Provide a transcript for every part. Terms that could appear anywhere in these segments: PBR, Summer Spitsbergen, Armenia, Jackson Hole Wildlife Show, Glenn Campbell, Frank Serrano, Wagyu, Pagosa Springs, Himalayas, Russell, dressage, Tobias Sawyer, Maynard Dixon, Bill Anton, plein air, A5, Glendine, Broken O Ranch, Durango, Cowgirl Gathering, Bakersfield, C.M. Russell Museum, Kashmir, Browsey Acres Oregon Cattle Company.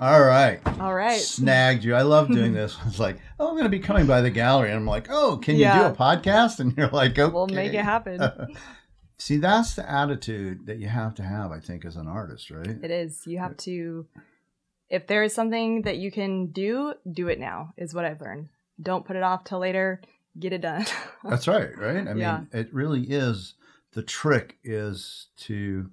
All right. All right. Snagged you. I love doing this. It's like, oh, I'm going to be coming by the gallery. And I'm like, oh, can you do a podcast? And you're like, okay. We'll make it happen. See, that's the attitude that you have to have, I think, as an artist, right? It is. You have to, if there is something that you can do, do it now is what I've learned. Don't put it off till later. Get it done. That's right, right? I mean, it really is. The trick is to,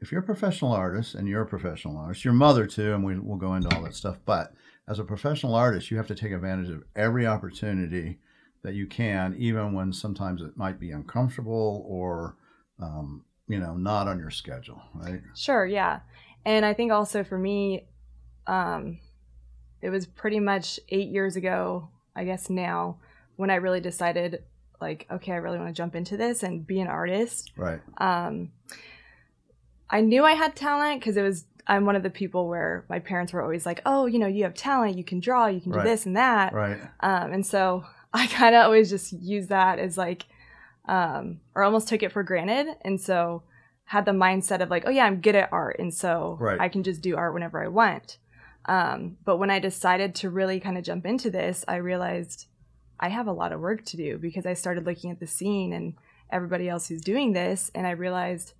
if you're a professional artist, and you're a professional artist, your mother too, and we'll go into all that stuff, but as a professional artist, you have to take advantage of every opportunity that you can, even when sometimes it might be uncomfortable or, you know, not on your schedule, right? Sure, yeah. And I think also for me, it was pretty much 8 years ago, I guess now, when I really decided, like, okay, I really want to jump into this and be an artist. Right. I knew I had talent because it was, I'm one of the people where my parents were always like, oh, you know, you have talent, you can draw, you can do this and that. Right. And so I kind of always just used that as like, or almost took it for granted. And so had the mindset of like, oh yeah, I'm good at art. And so I can just do art whenever I want. But when I decided to really kind of jump into this, I realized I have a lot of work to do because I started looking at the scene and everybody else who's doing this. And I realized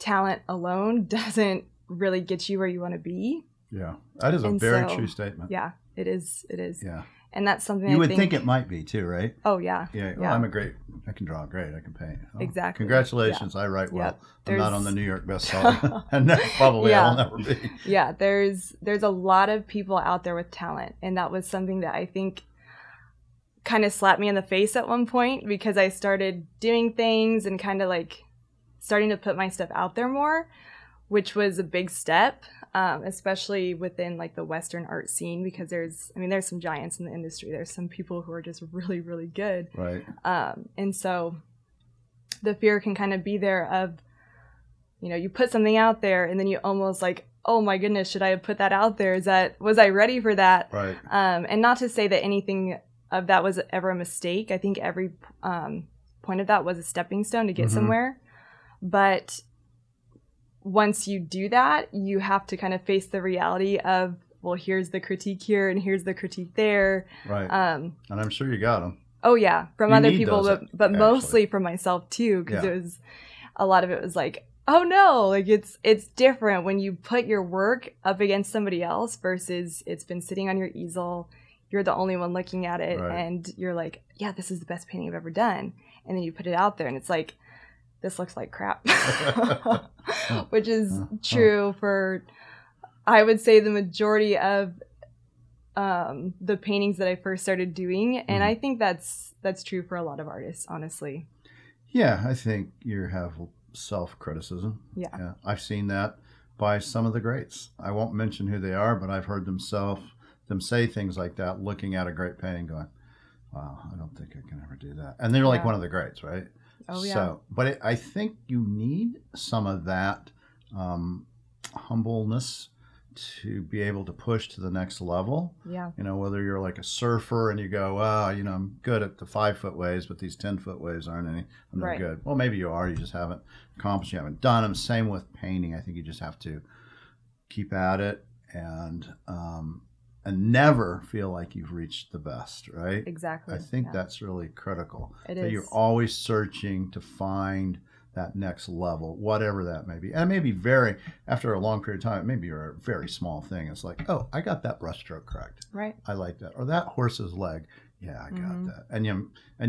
talent alone doesn't really get you where you want to be. Yeah. That is a very true statement. Yeah, it is. It is. Yeah. And that's something you would think it might be too, right? Oh, yeah. Yeah. Well, I'm a great, I can draw great. I can paint. Oh, exactly. Congratulations. Yeah. I write well. Yep. I'm not on the New York bestseller. And probably I'll never be. Yeah. There's a lot of people out there with talent. And that was something that I think kind of slapped me in the face at one point because I started doing things and kind of like starting to put my stuff out there more, which was a big step, especially within like the Western art scene because there's, I mean, there's some giants in the industry. There's some people who are just really, really good. Right. And so the fear can kind of be there of, you know, you put something out there and then you almost like, oh my goodness, should I have put that out there? Is that, was I ready for that? Right. And not to say that anything of that was ever a mistake. I think every point of that was a stepping stone to get somewhere. But once you do that, you have to kind of face the reality of, well, here's the critique here and here's the critique there. Right. And I'm sure you got them. Oh, yeah. From other people, but mostly from myself, too, because it was a lot of it was like, oh, no, like it's different when you put your work up against somebody else versus it's been sitting on your easel. You're the only one looking at it and you're like, yeah, this is the best painting I've ever done. And then you put it out there and it's like, this looks like crap, which is true for, I would say, the majority of the paintings that I first started doing. And I think that's true for a lot of artists, honestly. Yeah, I think you have self-criticism. Yeah. I've seen that by some of the greats. I won't mention who they are, but I've heard them say things like that, looking at a great painting going, wow, I don't think I can ever do that. And they're like one of the greats, right? Oh, yeah. So, but I think you need some of that humbleness to be able to push to the next level. Yeah. You know, whether you're like a surfer and you go, oh, you know, I'm good at the 5-foot waves, but these 10-foot waves aren't any, I'm not good. Well, maybe you are. You just haven't accomplished. You haven't done them. Same with painting. I think you just have to keep at it and never feel like you've reached the best, right? Exactly. I think that's really critical. It is. You're always searching to find that next level, whatever that may be. And it may be after a long period of time, it may be a very small thing. It's like, oh, I got that brushstroke correct. Right. I like that. Or that horse's leg. Yeah, I got that. And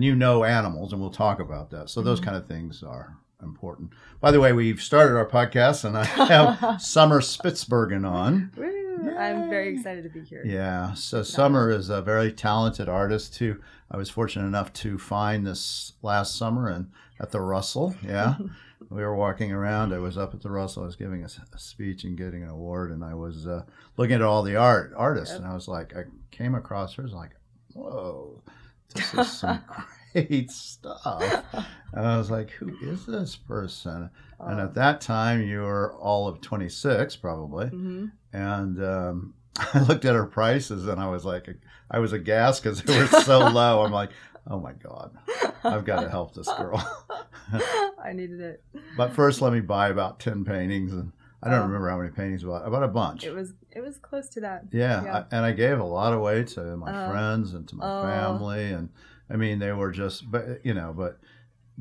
you know animals, and we'll talk about that. So those kind of things are important. By the way, we've started our podcast, and I have Summer Spitsbergen on. Yay. I'm very excited to be here. Yeah. So Summer is a very talented artist who I was fortunate enough to find this last summer at the Russell. Yeah. We were walking around. I was up at the Russell. I was giving a speech and getting an award, and I was looking at all the artists, and I was like, I came across her. I was like, whoa, this is some great stuff. And I was like, who is this person? And at that time, you were all of 26, probably. And I looked at her prices, and I was like, I was aghast because they were so low. I'm like, oh my God, I've got to help this girl. I needed it. But first, let me buy about 10 paintings, and I don't remember how many paintings, about a bunch. It was close to that. Yeah, yeah. I gave a lot of weight to my friends and to my family, and I mean they were just, but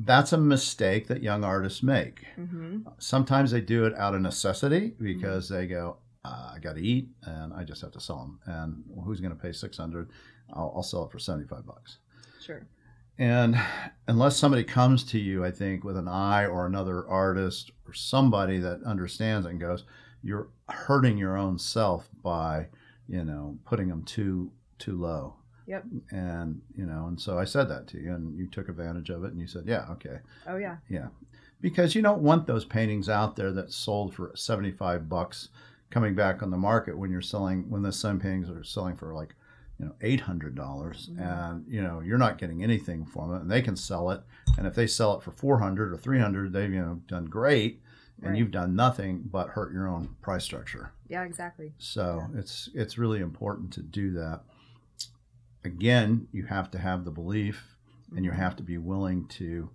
that's a mistake that young artists make. Mm-hmm. Sometimes they do it out of necessity because mm-hmm. they go, I got to eat, and I just have to sell them. And who's going to pay $600? I'll sell it for $75. Sure. And unless somebody comes to you, I think, with an eye or another artist or somebody that understands and goes, you're hurting your own self by, putting them too low. Yep. And, and so I said that to you, and you took advantage of it, and you said, yeah, okay. Oh, yeah. Yeah. Because you don't want those paintings out there that sold for $75 coming back on the market when the same paintings are selling for like, $800, and you're not getting anything from it, and they can sell it, and if they sell it for $400 or $300, they've done great, and right. You've done nothing but hurt your own price structure. Yeah, exactly. So yeah. It's really important to do that. Again, you have to have the belief, and you have to be willing to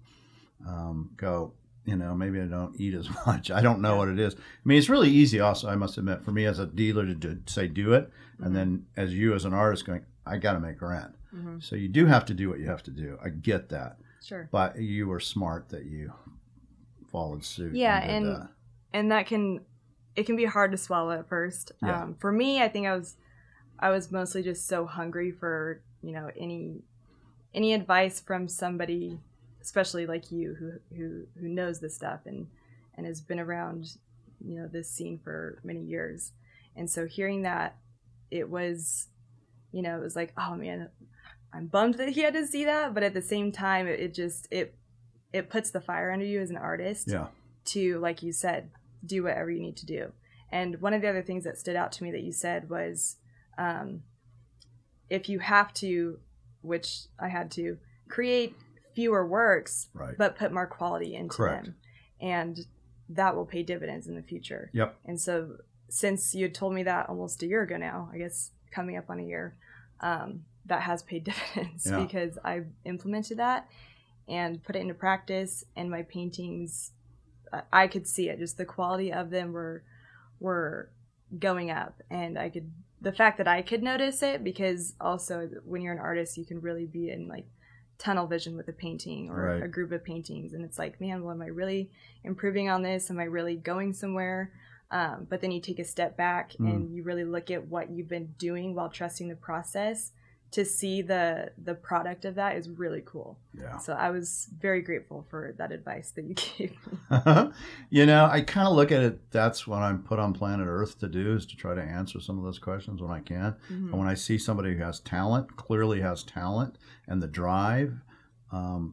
go. Maybe I don't eat as much. I don't know what it is. I mean, it's really easy also, I must admit, for me as a dealer to say do it. Mm-hmm. And then as you as an artist going, I got to make rent. Mm-hmm. So you do have to do what you have to do. I get that. Sure. But you were smart that you followed suit. Yeah, and that it can be hard to swallow at first. Yeah. For me, I think I was mostly just so hungry for, any advice from somebody, especially like you who knows this stuff and has been around, this scene for many years. And so hearing that, it was like, oh man, I'm bummed that he had to see that. But at the same time, it puts the fire under you as an artist to, like you said, do whatever you need to do. And one of the other things that stood out to me that you said was, if you have to, which I had to, create fewer works, right, but put more quality into them, and that will pay dividends in the future. Yep. And so since you told me that almost a year ago now, I guess coming up on a year, that has paid dividends because I've implemented that and put it into practice, and my paintings, I could see it, just the quality of them were going up, and the fact that I could notice it, because also when you're an artist, you can really be in like tunnel vision with a painting or a group of paintings, and it's like, man, well, am I really improving on this? Am I really going somewhere? But then you take a step back and you really look at what you've been doing while trusting the process to see the product of that is really cool. Yeah. So I was very grateful for that advice that you gave me. I kind of look at it, that's what I'm put on planet Earth to do, is to try to answer some of those questions when I can. Mm-hmm. And when I see somebody who has talent, clearly has talent and the drive, and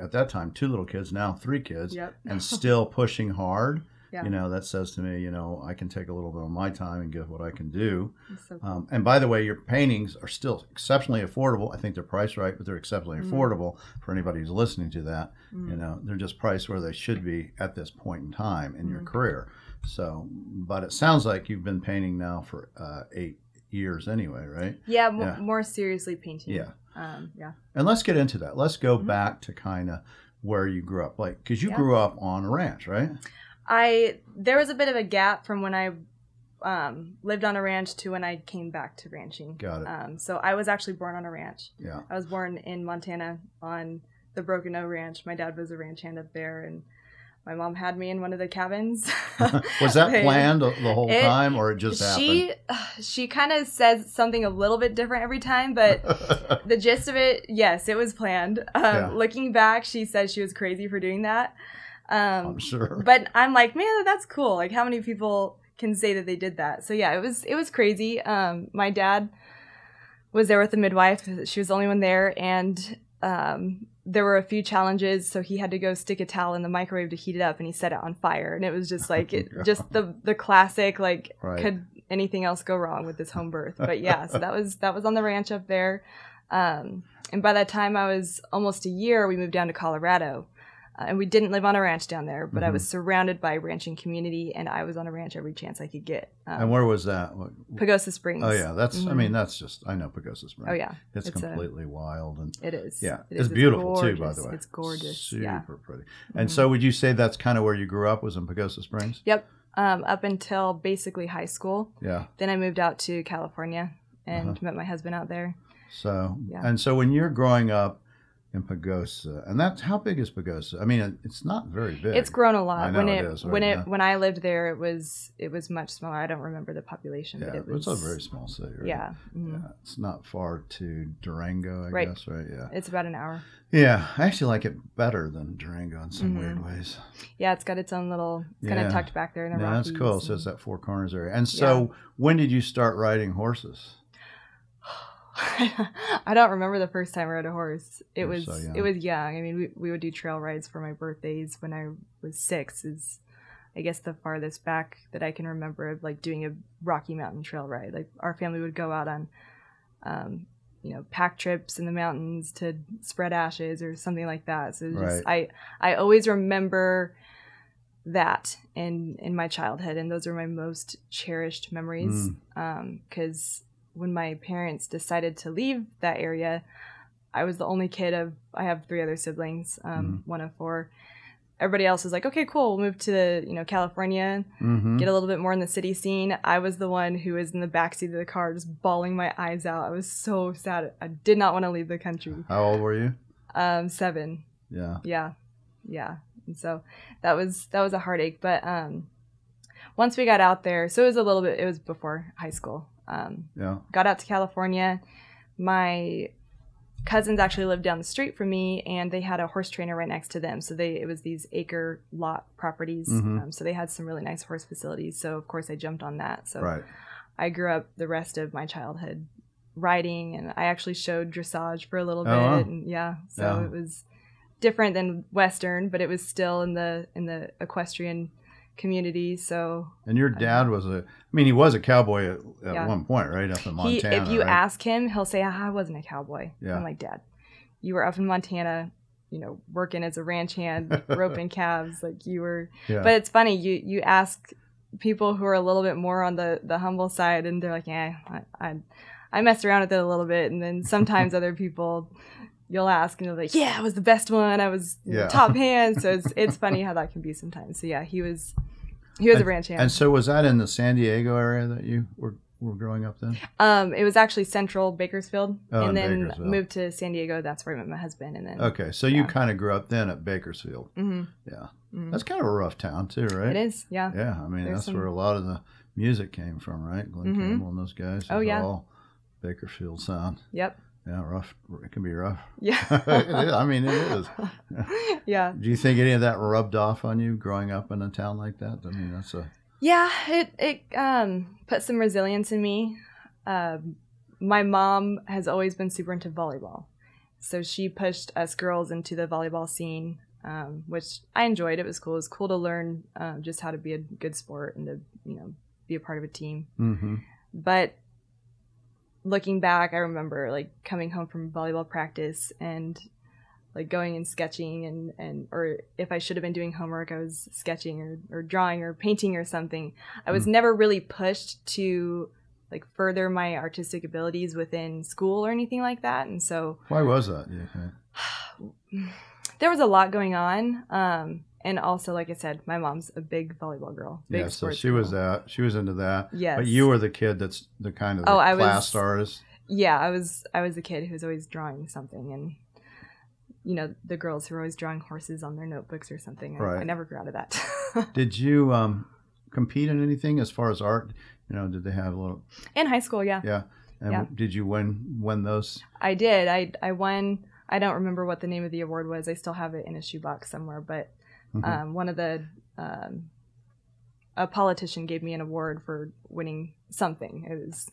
at that time, 2 little kids, now 3 kids, and still pushing hard. Yeah. That says to me, I can take a little bit of my time and give what I can do. So cool. And by the way, your paintings are still exceptionally affordable. I think they're priced right, but they're exceptionally affordable for anybody who's listening to that. Mm. They're just priced where they should be at this point in time in your career. So, but it sounds like you've been painting now for 8 years anyway, right? Yeah, more seriously painting. Yeah. And let's get into that. Let's go back to kind of where you grew up. Like, because you grew up on a ranch, right? There was a bit of a gap from when I lived on a ranch to when I came back to ranching. Got it. So I was actually born on a ranch. Yeah. I was born in Montana on the Broken O Ranch. My dad was a ranch hand up there, and my mom had me in one of the cabins. Was that planned the whole time, or it just happened? She kind of says something a little bit different every time, but the gist of it, yes, it was planned. Looking back, she says she was crazy for doing that. I'm sure. But I'm like, man, that's cool. Like, how many people can say that they did that? So yeah, it was crazy. My dad was there with the midwife. She was the only one there, and there were a few challenges. So he had to go stick a towel in the microwave to heat it up, and he set it on fire. And it was just like, just the classic, like, could anything else go wrong with this home birth? But yeah, so that was on the ranch up there. And by that time I was almost a year, we moved down to Colorado. And we didn't live on a ranch down there, but I was surrounded by ranching community, and I was on a ranch every chance I could get. And where was that? Pagosa Springs. Oh, yeah. That's, I mean, that's just, I know Pagosa Springs. Oh, yeah. It's completely wild. And it is. Yeah. It's beautiful, gorgeous, too, by the way. It's gorgeous. Super pretty. And so would you say that's kind of where you grew up, was in Pagosa Springs? Yep. up until basically high school. Yeah. Then I moved out to California and met my husband out there. So, and so when you're growing up in Pagosa, and that's how big is Pagosa? I mean, it's not very big. It's grown a lot. I know when it is, right? When I lived there, it was much smaller. I don't remember the population. Yeah, but it was a very small city. Right? Yeah. Mm-hmm. Yeah, it's not far to Durango, I guess. Right. Yeah. It's about an hour. Yeah, I actually like it better than Durango in some weird ways. Yeah, it's got its own little. It's kind of tucked back there in the Rockies. That's cool. So it's that Four Corners area. And so, when did you start riding horses? I don't remember the first time I rode a horse. It was young. I mean, we would do trail rides for my birthdays when I was 6. Is, I guess, the farthest back that I can remember of like doing a Rocky Mountain trail ride. Like our family would go out on, pack trips in the mountains to spread ashes or something like that. So just, I always remember that in my childhood, and those are my most cherished memories. Because when my parents decided to leave that area, I was the only kid of, I have 3 other siblings, one of 4. Everybody else was like, okay, cool, we'll move to, California, get a little bit more in the city scene. I was the one who was in the backseat of the car just bawling my eyes out. I was so sad. I did not want to leave the country. How old were you? 7. Yeah. Yeah. Yeah. And so that was a heartache. But once we got out there, so it was before high school. Got out to California. My cousins actually lived down the street from me, and they had a horse trainer right next to them. So it was these acre lot properties. So they had some really nice horse facilities. So of course I jumped on that. So I grew up the rest of my childhood riding, and I actually showed dressage for a little bit. And it was different than Western, but it was still in the equestrian community. So, and your dad he was a cowboy at one point, right? Up in Montana. If you ask him, he'll say, I wasn't a cowboy. Yeah. I'm like, Dad, you were up in Montana, working as a ranch hand, roping calves, like you were. Yeah. But it's funny, you ask people who are a little bit more on the humble side, and they're like, I messed around with it a little bit. And then sometimes other people, you'll ask, and they'll be like, I was the best one. I was top hand. So it's funny how that can be sometimes. So he was a ranch hand. And so was that in the San Diego area that you were growing up then? It was actually central Bakersfield, and then Bakersfield. Moved to San Diego. That's where I met my husband. And then you kind of grew up then at Bakersfield. Mm-hmm. Yeah, mm-hmm. That's kind of a rough town too, right? It is. Yeah. Yeah, I mean that's where a lot of the music came from, right? Glenn Campbell and those guys. Oh yeah. All Bakersfield sound. Yep. Yeah, rough. It can be rough. Yeah. I mean, it is. Yeah. Do you think any of that rubbed off on you growing up in a town like that? I mean, that's a... Yeah, it put some resilience in me. My mom has always been super into volleyball. So she pushed us girls into the volleyball scene, which I enjoyed. It was cool. It was cool to learn just how to be a good sport and to, be a part of a team. Mm-hmm. But... looking back, I remember coming home from volleyball practice and going and sketching and or if I should have been doing homework, I was sketching or drawing or painting or something. I was never really pushed to further my artistic abilities within school or anything like that. And so why was that? Yeah. There was a lot going on. And also, like I said, my mom's a big volleyball girl. Big sports so she was that. She was into that. Yes. But you were the kid that's the kind of class artist. Yeah, I was the kid who was always drawing something, and the girls who were always drawing horses on their notebooks or something. Right. I never grew out of that. Did you compete in anything as far as art? Did they have a little in high school? Yeah. Yeah. And did you win those? I did. I won. I don't remember what the name of the award was. I still have it in a shoebox somewhere, but. One of the a politician gave me an award for winning something. It was,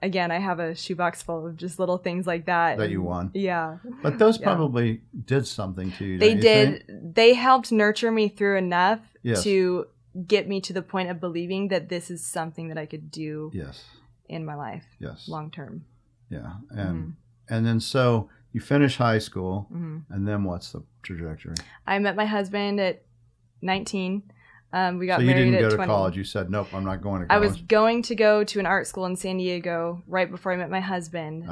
again, I have a shoebox full of just little things like that. That you won. Yeah. But those probably did something to you. They did. They helped nurture me through enough to get me to the point of believing that this is something that I could do in my life. Yes. Long term. Yeah. And then so you finish high school, and then what's the trajectory? I met my husband at 19. We got married at 20. So you didn't go to college. You said, nope, I'm not going to college. I was going to go to an art school in San Diego right before I met my husband.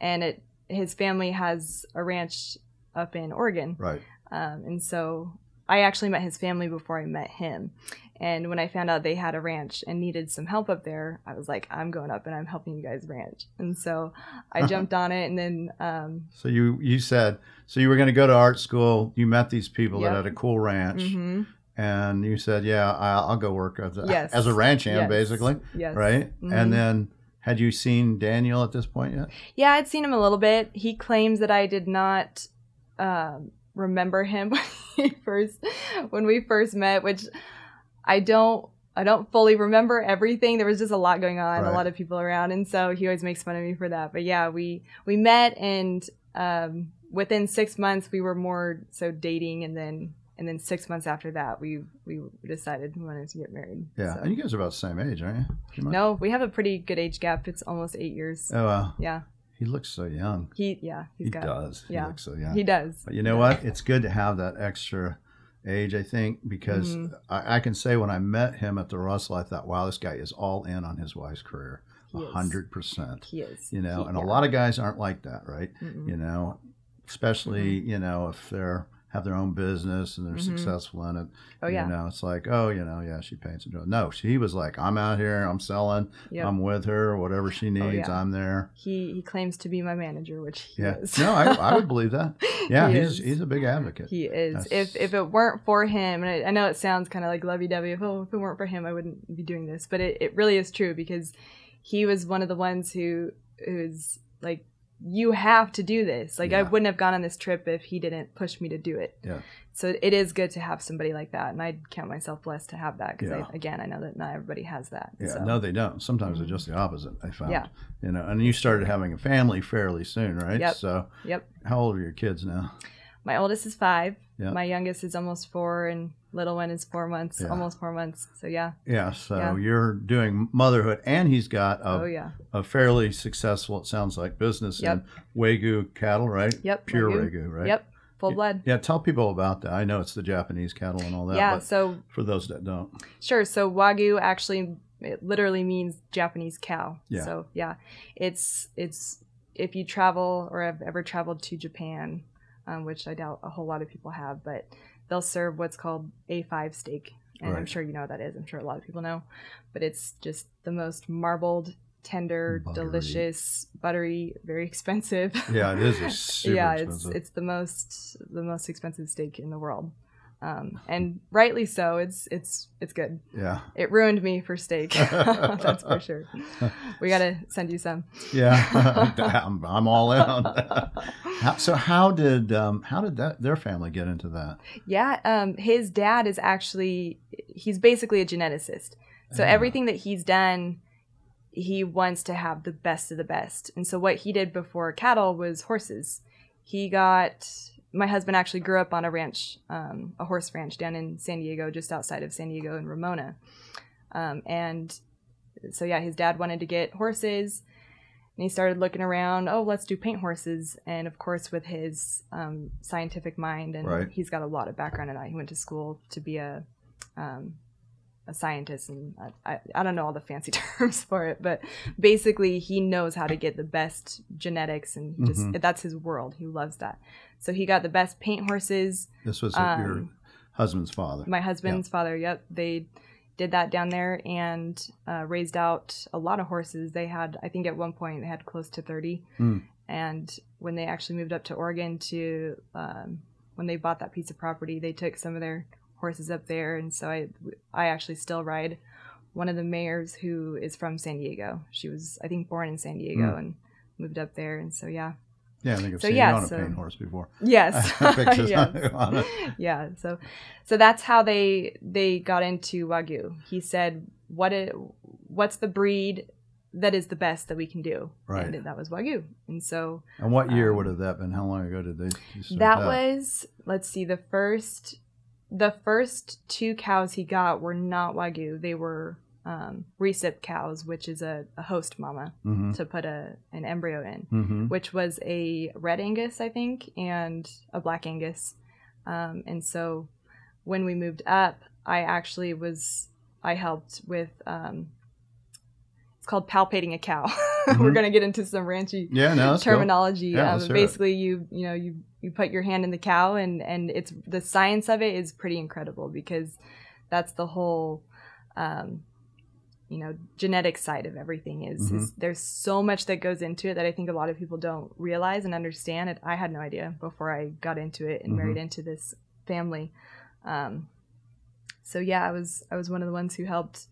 And his family has a ranch up in Oregon. Right. And so I actually met his family before I met him. And when I found out they had a ranch and needed some help up there, I was like, I'm going up and I'm helping you guys ranch. And so I jumped on it. And then so you said, so you were going to go to art school. You met these people that had a cool ranch. Mm-hmm. And you said, yeah, I'll go work as a ranch hand, basically. Yes. Right. Mm-hmm. And then had you seen Daniel at this point yet? Yeah, I'd seen him a little bit. He claims that I did not remember him when we first met, which I don't fully remember everything. There was just a lot going on, a lot of people around, and so he always makes fun of me for that. But yeah, we met, and within 6 months we were more so dating, and then 6 months after that we decided we wanted to get married. Yeah, so. And you guys are about the same age, aren't you? No, we have a pretty good age gap. It's almost 8 years. Oh wow. Yeah. He looks so young. He looks so young. He does. But you know what? It's good to have that extra age, I think, because I can say when I met him at the Russell, I thought, wow, this guy is all in on his wife's career, 100%. He is. You know, and a lot of guys aren't like that, right? Mm-hmm. You know, especially you know, if they're have their own business and they're successful in it. Oh yeah. You know, it's like, oh, you know, yeah, she paints and doing. No, he was like, I'm out here, I'm selling, I'm with her, whatever she needs, I'm there. He claims to be my manager, which he is. No, I would believe that. Yeah, he's a big advocate. He is. That's... If it weren't for him, and I know it sounds kind of like lovey-dovey, oh, if it weren't for him, I wouldn't be doing this, but it really is true, because he was one of the ones who's like, you have to do this. Like I wouldn't have gone on this trip if he didn't push me to do it. Yeah. So it is good to have somebody like that. And I count myself blessed to have that. Cause I know that not everybody has that. Yeah. So. No, they don't. Sometimes they're just the opposite. I found, you know, and you started having a family fairly soon, right? Yep. So how old are your kids now? My oldest is 5. Yep. My youngest is almost 4, and little one is 4 months, almost 4 months. So So you're doing motherhood, and he's got a fairly successful, it sounds like, business in Wagyu cattle, right? Yep. Pure Wagyu, right? Yep. Full blood. Yeah. Tell people about that. I know it's the Japanese cattle and all that. Yeah. But so for those that don't. Sure. So Wagyu actually, it literally means Japanese cow. Yeah. So it's if you travel or have ever traveled to Japan, which I doubt a whole lot of people have, but they'll serve what's called A5 steak. And I'm sure you know what that is. I'm sure a lot of people know. But it's just the most marbled, tender, delicious, buttery, very expensive. Yeah, it is. It's super expensive. It's the most expensive steak in the world. And rightly so. It's good. Yeah. It ruined me for steak. That's for sure. We got to send you some. Yeah. I'm all in. So how did their family get into that? Yeah. His dad is actually, he's basically a geneticist. So everything that he's done, he wants to have the best of the best. And so what he did before cattle was horses. My husband actually grew up on a ranch, a horse ranch down in San Diego, just outside of San Diego in Ramona. And so, his dad wanted to get horses, and he started looking around, oh, let's do paint horses. And, of course, with his scientific mind, and he's got a lot of background in that. He went to school to be a scientist, and I don't know all the fancy terms for it, but basically he knows how to get the best genetics, and just that's his world. He loves that. So he got the best paint horses. This was your husband's father. My husband's father. Yep. They did that down there, and raised out a lot of horses. They had, I think at one point they had close to 30. Mm. And when they actually moved up to Oregon to, when they bought that piece of property, they took some of their horses up there. And so I actually still ride one of the mayors who is from San Diego. She was, I think, born in San Diego and moved up there. And so, yeah, I think I've seen you on a paint horse before. Yes. So that's how they got into Wagyu. He said, "What's the breed that is the best that we can do?" Right. And that was Wagyu. And so. And what year would have that been? How long ago did they start that? Was, let's see, the first 2 cows he got were not Wagyu. They were recip cows, which is a host mama to put an embryo in, which was a red Angus, I think, and a black Angus. And so when we moved up, I helped with, it's called palpating a cow. We're going to get into some ranchy terminology. Yeah, basically, you know, you you put your hand in the cow, and it's, the science of it is pretty incredible, because that's the whole, you know, genetic side of everything is, mm-hmm. There's so much that goes into it that I think a lot of people don't realize and understand it. I had no idea before I got into it and mm-hmm. married into this family. So yeah, I was one of the ones who helped,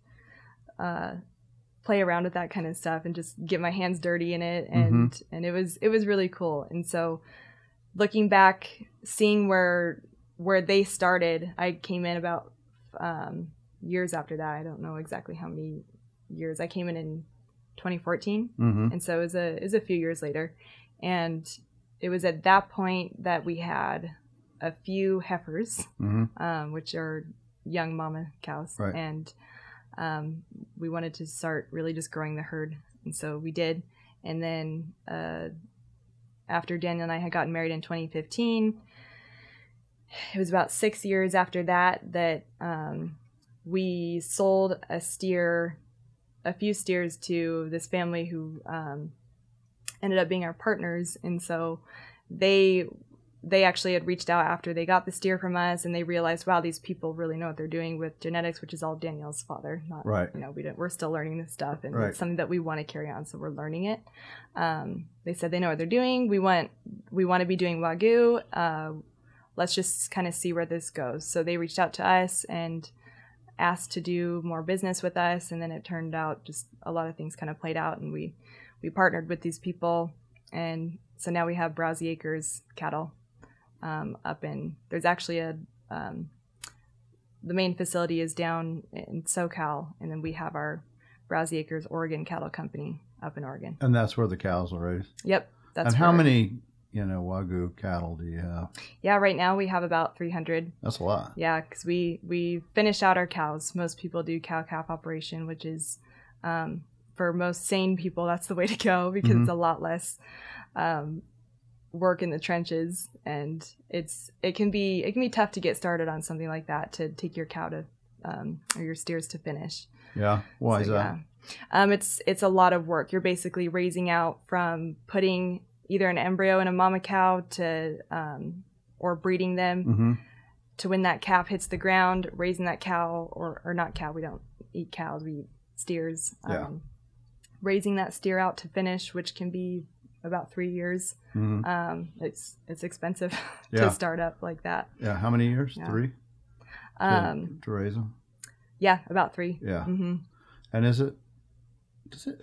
play around with that kind of stuff and just get my hands dirty in it. And, mm-hmm. and it was really cool. And so looking back, seeing where they started, I came in about, years after that. I don't know exactly how many years. I came in 2014. Mm-hmm. And so it was a few years later. And it was at that point that we had a few heifers, mm-hmm. Which are young mama cows. Right. And, we wanted to start really just growing the herd. And so we did. And then, after Daniel and I had gotten married in 2015, it was about 6 years after that, we sold a few steers to this family who ended up being our partners. And so they actually had reached out after they got the steer from us, and they realized, wow, these people really know what they're doing with genetics, which is all Danielle's father. Not, right. You know, we're still learning this stuff, and right. It's something that we want to carry on, so we're learning it. They said they know what they're doing. We want to be doing Wagyu. Let's just kind of see where this goes. So they reached out to us and asked to do more business with us, and then it turned out just a lot of things kind of played out, and we partnered with these people, and so now we have Browsey Acres Cattle up in, there's actually the main facility is down in SoCal, and then we have our Browsey Acres Oregon Cattle Company up in Oregon. And that's where the cows are raised? Yep. That's and how many, you know, Wagyu cattle do you have? Yeah, right now we have about 300. That's a lot. Yeah, because we finish out our cows. Most people do cow-calf operation, which is, for most sane people, that's the way to go, because mm-hmm. it's a lot less work in the trenches, and it can be tough to get started on something like that, to take your cow to or your steers to finish. Yeah, why is that? Yeah. It's a lot of work. You're basically raising out from putting either an embryo in a mama cow to or breeding them mm-hmm. to when that calf hits the ground, raising that cow or not cow. We don't eat cows, we eat steers. Yeah. Raising that steer out to finish, which can be about 3 years. Mm-hmm. It's expensive to start up like that. Yeah. How many years? Yeah. 3? To raise them? Yeah, about 3. Yeah. Mm-hmm. And is it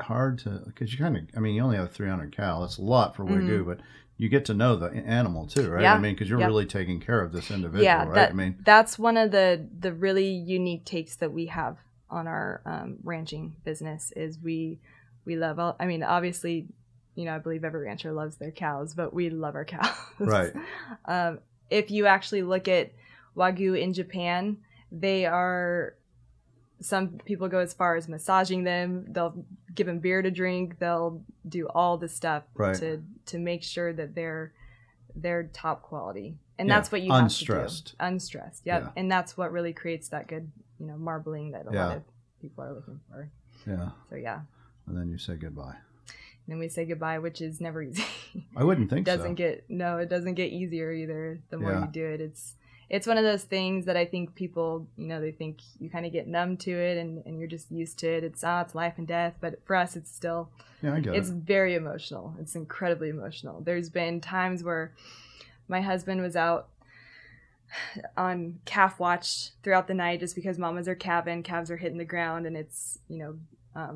hard to, because you kind of, I mean, you only have 300 cow. That's a lot for Wagyu, mm-hmm. but you get to know the animal too, right? Yeah. I mean, because you're really taking care of this individual, right? I mean, that's one of the really unique takes that we have on our ranching business is we love all, I mean, obviously, you know, I believe every rancher loves their cows, but we love our cows. Right. If you actually look at Wagyu in Japan, they are, some people go as far as massaging them. They'll give them beer to drink. They'll do all this stuff to make sure that they're top quality. And that's what you have to do. Unstressed. Yep. Yeah. And that's what really creates that good, you know, marbling that a lot of people are looking for. Yeah. So, yeah. And then you say goodbye. And then we say goodbye, which is never easy. I wouldn't think so. It doesn't get easier either. The more you do it, it's one of those things that I think people, you know, they think you kind of get numb to it and you're just used to it. It's life and death. But for us, it's still, it's very emotional. It's incredibly emotional. There's been times where my husband was out on calf watch throughout the night just because mamas are calving, calves are hitting the ground, and it's, you know,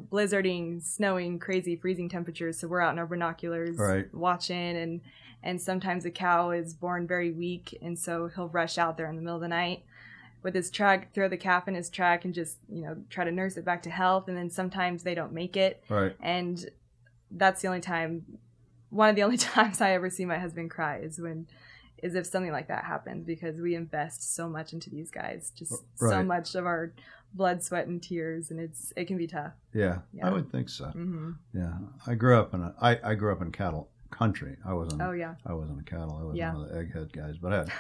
blizzarding, snowing, crazy, freezing temperatures. So we're out in our binoculars watching, and sometimes a cow is born very weak, and so he'll rush out there in the middle of the night with his truck, throw the calf in his truck, and just, you know, try to nurse it back to health. And then sometimes they don't make it. Right. And that's one of the only times I ever see my husband cry is if something like that happens, because we invest so much into these guys, just so much of our blood, sweat, and tears, and it can be tough. Yeah, I would think so. Mm-hmm. Yeah, I grew up in cattle country. I wasn't a cattle. I was one of the egghead guys, but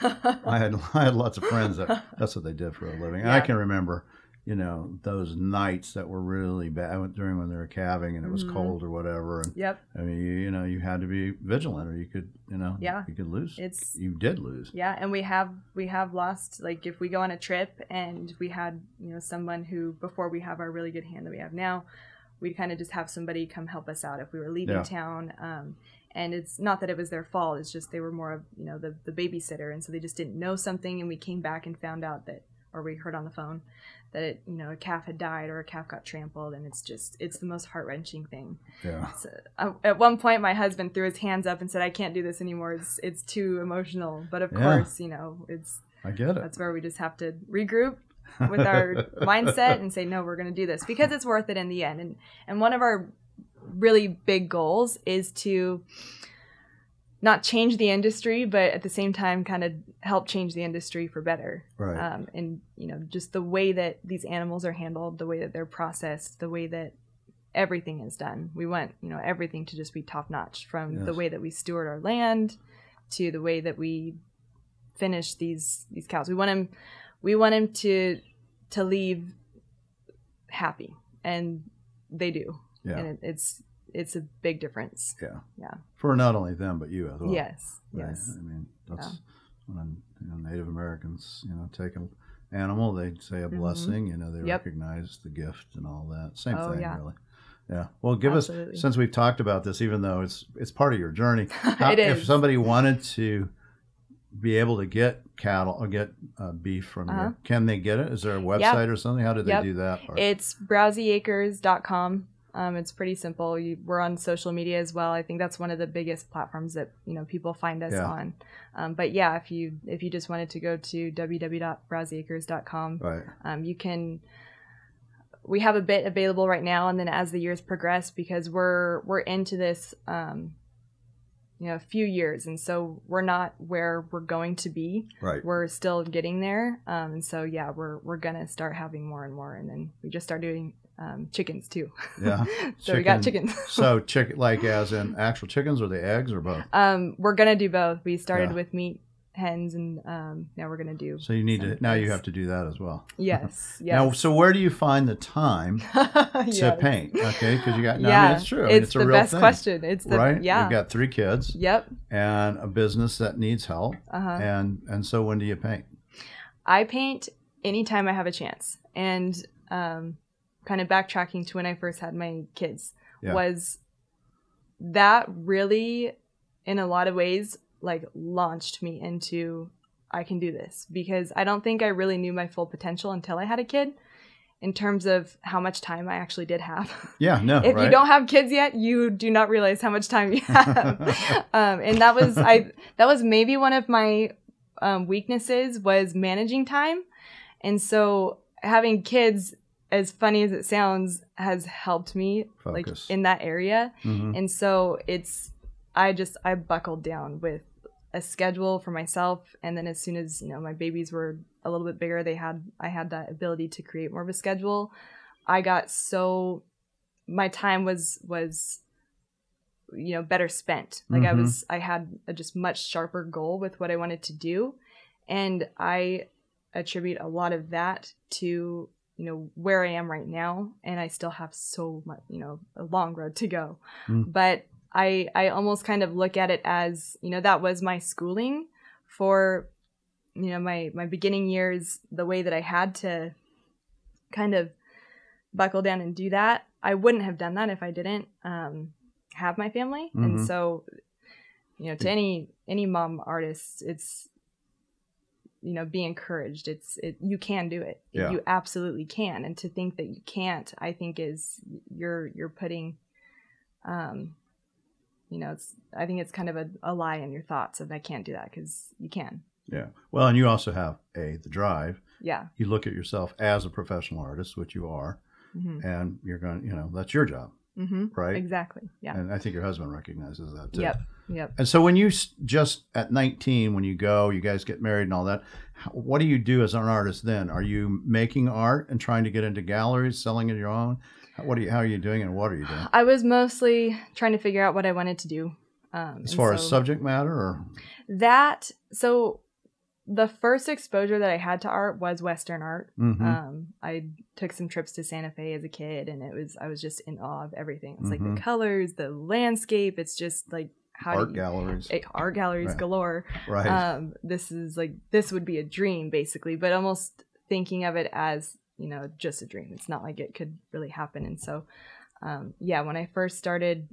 I had lots of friends that's what they did for a living. And I can remember you know, those nights that were really bad. I went during when they were calving and it was cold or whatever. And yep. I mean, you know, you had to be vigilant or you could, you know, yeah. you could lose. You did lose. Yeah. And we have lost, like if we go on a trip and we had, you know, someone who, before we have our really good hand that we have now, we'd kind of just have somebody come help us out if we were leaving yeah. town. And it's not that it was their fault. It's just they were more of, you know, the babysitter. And so they just didn't know something. And we came back and found out that, or we heard on the phone that, it, you know, a calf had died or a calf got trampled. And it's just, it's the most heart-wrenching thing. Yeah. So, at one point, my husband threw his hands up and said, I can't do this anymore. It's too emotional. But of yeah. course, you know, it's. I get it. That's where we just have to regroup with our mindset and say, no, we're going to do this because it's worth it in the end. And one of our really big goals is to not change the industry, but at the same time kind of help change the industry for better. Right. And, you know, just the way that these animals are handled, the way that they're processed, the way that everything is done. We want, you know, everything to just be top notch from yes. the way that we steward our land to the way that we finish these cows. We want them to leave happy, and they do. Yeah. And it's a big difference. Yeah. Yeah. For not only them, but you as well. Yes. Right? Yes. I mean, that's yeah. when, you know, Native Americans, you know, take an animal, they'd say a blessing, you know, they yep. recognize the gift and all that. Same thing, yeah. really. Yeah. Well, give Absolutely. Us, since we've talked about this, even though it's part of your journey, how, it is. If somebody wanted to be able to get cattle or get beef from you, can they get it? Is there a website yep. or something? How do they yep. do that part? It's browseyacres.com. It's pretty simple. We're on social media as well. I think that's one of the biggest platforms that, you know, people find us yeah. on. But yeah, if you just wanted to go to www.browseyacres.com, right. You can. We have a bit available right now, and then as the years progress, because we're into this, you know, a few years, and so we're not where we're going to be. Right. We're still getting there, and so yeah, we're gonna start having more and more, and then we just start doing. Chickens too. Yeah. So we got chickens. So chicken, like as in actual chickens or the eggs or both? We're going to do both. We started yeah. with meat, hens, and now we're going to do. So you need to, now you have to do that as well. Yes. Yes. Now, so where do you find the time yes. to paint? Okay. Cause you got, no, yeah. I mean, it's true. It's the real best thing. Question. It's the, right? yeah. You've got 3 kids. Yep. And a business that needs help. And so when do you paint? I paint anytime I have a chance. And, kind of backtracking to when I first had my kids yeah. was that really in a lot of ways like launched me into I can do this, because I don't think I really knew my full potential until I had a kid in terms of how much time I actually did have. Yeah, no, if right? you don't have kids yet, you do not realize how much time you have. And that was maybe one of my weaknesses was managing time. And so having kids, as funny as it sounds, has helped me Focus. Like in that area. Mm-hmm. And so I buckled down with a schedule for myself. And then as soon as, you know, my babies were a little bit bigger, I had that ability to create more of a schedule. I got so my time was, you know, better spent. Like mm-hmm. I had a just much sharper goal with what I wanted to do. And I attribute a lot of that to, you know, where I am right now, and I still have so much, you know, a long road to go. Mm. But I almost kind of look at it as, you know, that was my schooling for, you know, my beginning years, the way that I had to kind of buckle down and do that. I wouldn't have done that if I didn't have my family. Mm-hmm. And so, you know, to any mom artist, it's, you know, be encouraged. You can do it. Yeah. You absolutely can. And to think that you can't, I think is you're putting, you know, I think it's kind of a lie in your thoughts of I can't do that, because you can. Yeah. Well, and you also have the drive. Yeah. You look at yourself as a professional artist, which you are, mm-hmm. and you're going, you know, that's your job. Mm-hmm. Right. Exactly. Yeah. And I think your husband recognizes that too. Yep. Yep. And so when you just at 19, when you go, you guys get married and all that, what do you do as an artist then? Are you making art and trying to get into galleries, selling it your own? How are you doing and what are you doing? I was mostly trying to figure out what I wanted to do. As far as subject matter? Or? So The first exposure that I had to art was Western art. Mm-hmm. I took some trips to Santa Fe as a kid, and I was just in awe of everything. It's mm-hmm. like the colors, the landscape. It's just like art galleries right. galore. Right. This would be a dream basically, but almost thinking of it as, you know, just a dream. It's not like it could really happen. And so, when I first started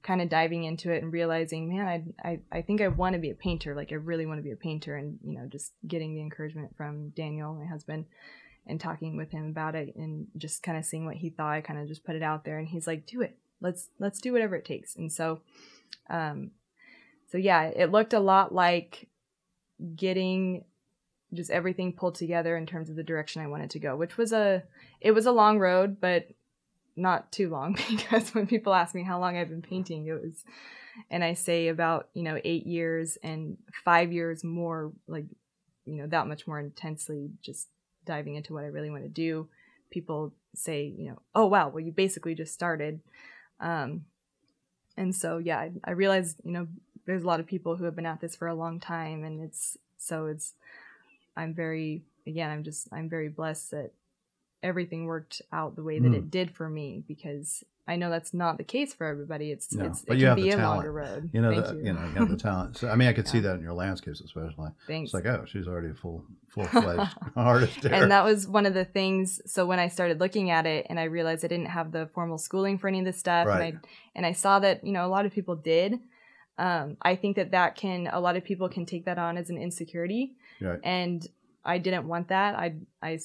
kind of diving into it and realizing, man, I think I want to be a painter. Like, I really want to be a painter. And, you know, just getting the encouragement from Daniel, my husband, and talking with him about it and just kind of seeing what he thought. I kind of just put it out there and he's like, do it. Let's do whatever it takes. And so, it looked a lot like getting just everything pulled together in terms of the direction I wanted to go, which was a long road, but not too long, because when people ask me how long I've been painting, and I say about, you know, 8 years and 5 years more, like, you know, that much more intensely just diving into what I really want to do. People say, you know, oh, wow, well, you basically just started. I realized, you know, there's a lot of people who have been at this for a long time, and I'm very blessed that everything worked out the way that it did for me, because I know that's not the case for everybody. It can be a longer road. You know, you have the talent. So, I mean, I could see that in your landscapes, especially. Thanks. It's like, oh, she's already a full-fledged artist there. And that was one of the things. So when I started looking at it and I realized I didn't have the formal schooling for any of this stuff, right. and I saw that, you know, a lot of people did. I think a lot of people can take that on as an insecurity. Right. And I didn't want that. I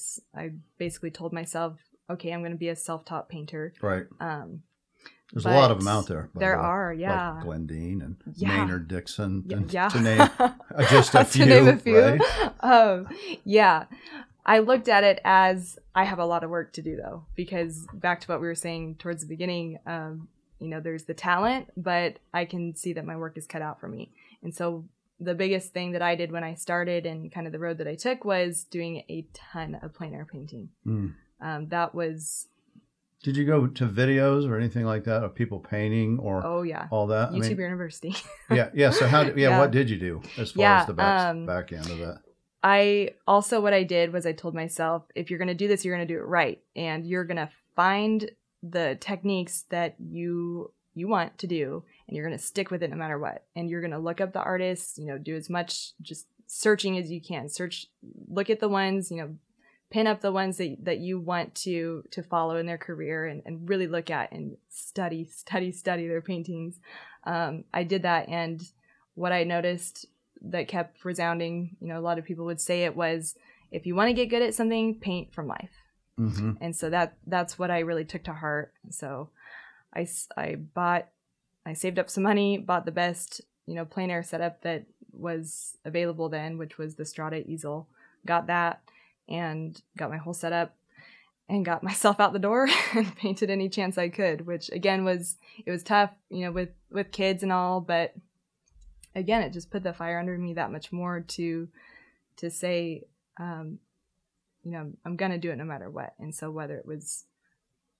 basically told myself, okay, I'm going to be a self-taught painter. Right. There's a lot of them out there. There are. Like Glendine and Maynard Dixon. Yeah. To name just a few. To name a few. Right? I looked at it as, I have a lot of work to do, though, because back to what we were saying towards the beginning, you know, there's the talent, but I can see that my work is cut out for me. And so the biggest thing that I did when I started and kind of the road that I took was doing a ton of plein air painting. Mm. That was. Did you go to videos or anything like that of people painting or all that? YouTube University. Yeah. So what did you do as far as the back end of that? What I did was I told myself, if you're going to do this, you're going to do it right. And you're going to find the techniques that you want to do, and you're going to stick with it no matter what. And you're going to look up the artists, you know, do as much just searching as you can. Look at the ones, you know, pin up the ones that you want to follow in their career and really look at and study their paintings. I did that. And what I noticed that kept resounding, you know, a lot of people would say it was, if you want to get good at something, paint from life. Mm-hmm. And so that's what I really took to heart. So I saved up some money, bought the best, you know, plein air setup that was available then, which was the Strata easel. Got that and got my whole setup and got myself out the door and painted any chance I could, which again was tough, you know, with kids and all, but again, it just put the fire under me that much more to say, you know, I'm going to do it no matter what. And so whether it was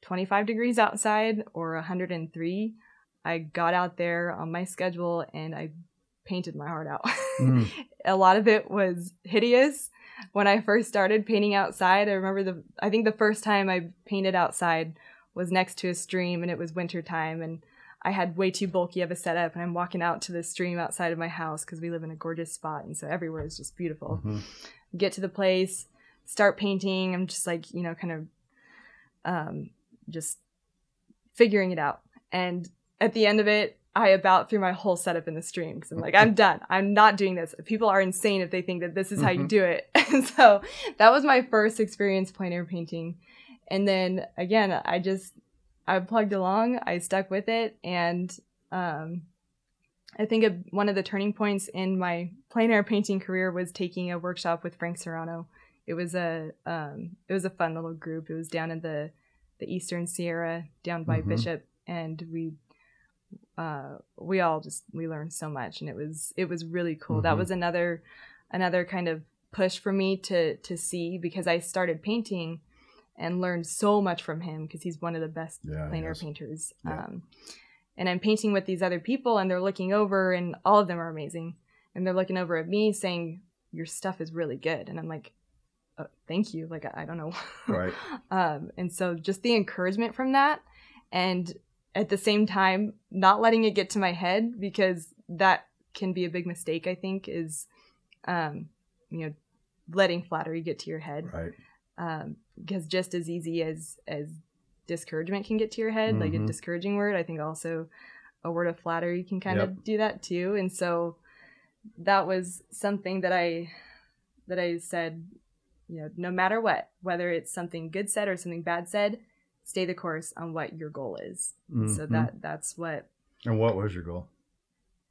25 degrees outside or 103, I got out there on my schedule and I painted my heart out. Mm. A lot of it was hideous. When I first started painting outside, I remember I think the first time I painted outside was next to a stream, and it was winter time, and I had way too bulky of a setup, and I'm walking out to the stream outside of my house because we live in a gorgeous spot, and so everywhere is just beautiful. Mm-hmm. Get to the place, start painting. I'm just like, you know, kind of just figuring it out. And at the end of it, I about threw my whole setup in the stream because I'm like, I'm done. I'm not doing this. People are insane if they think that this is how you do it. And so that was my first experience plein air painting. And then again, I plugged along. I stuck with it. And I think one of the turning points in my plein air painting career was taking a workshop with Frank Serrano. It was a fun little group. It was down in the Eastern Sierra, down by Bishop, and we learned so much, and it was really cool. Mm-hmm. That was another kind of push for me to see, because I started painting and learned so much from him, because he's one of the best plein air painters. Yeah. And I'm painting with these other people, and they're looking over, and all of them are amazing, and they're looking over at me saying, your stuff is really good. And I'm like, oh, thank you. Like, I don't know. Right. And so just the encouragement from that, and at the same time, not letting it get to my head, because that can be a big mistake, I think, is, you know, letting flattery get to your head. Right. Because just as easy as discouragement can get to your head, mm-hmm. like a discouraging word, I think also a word of flattery can kind yep. of do that too. And so that was something that I said, you know, no matter what, whether it's something good said or something bad said, stay the course on what your goal is. Mm-hmm. So that's what. And what was your goal?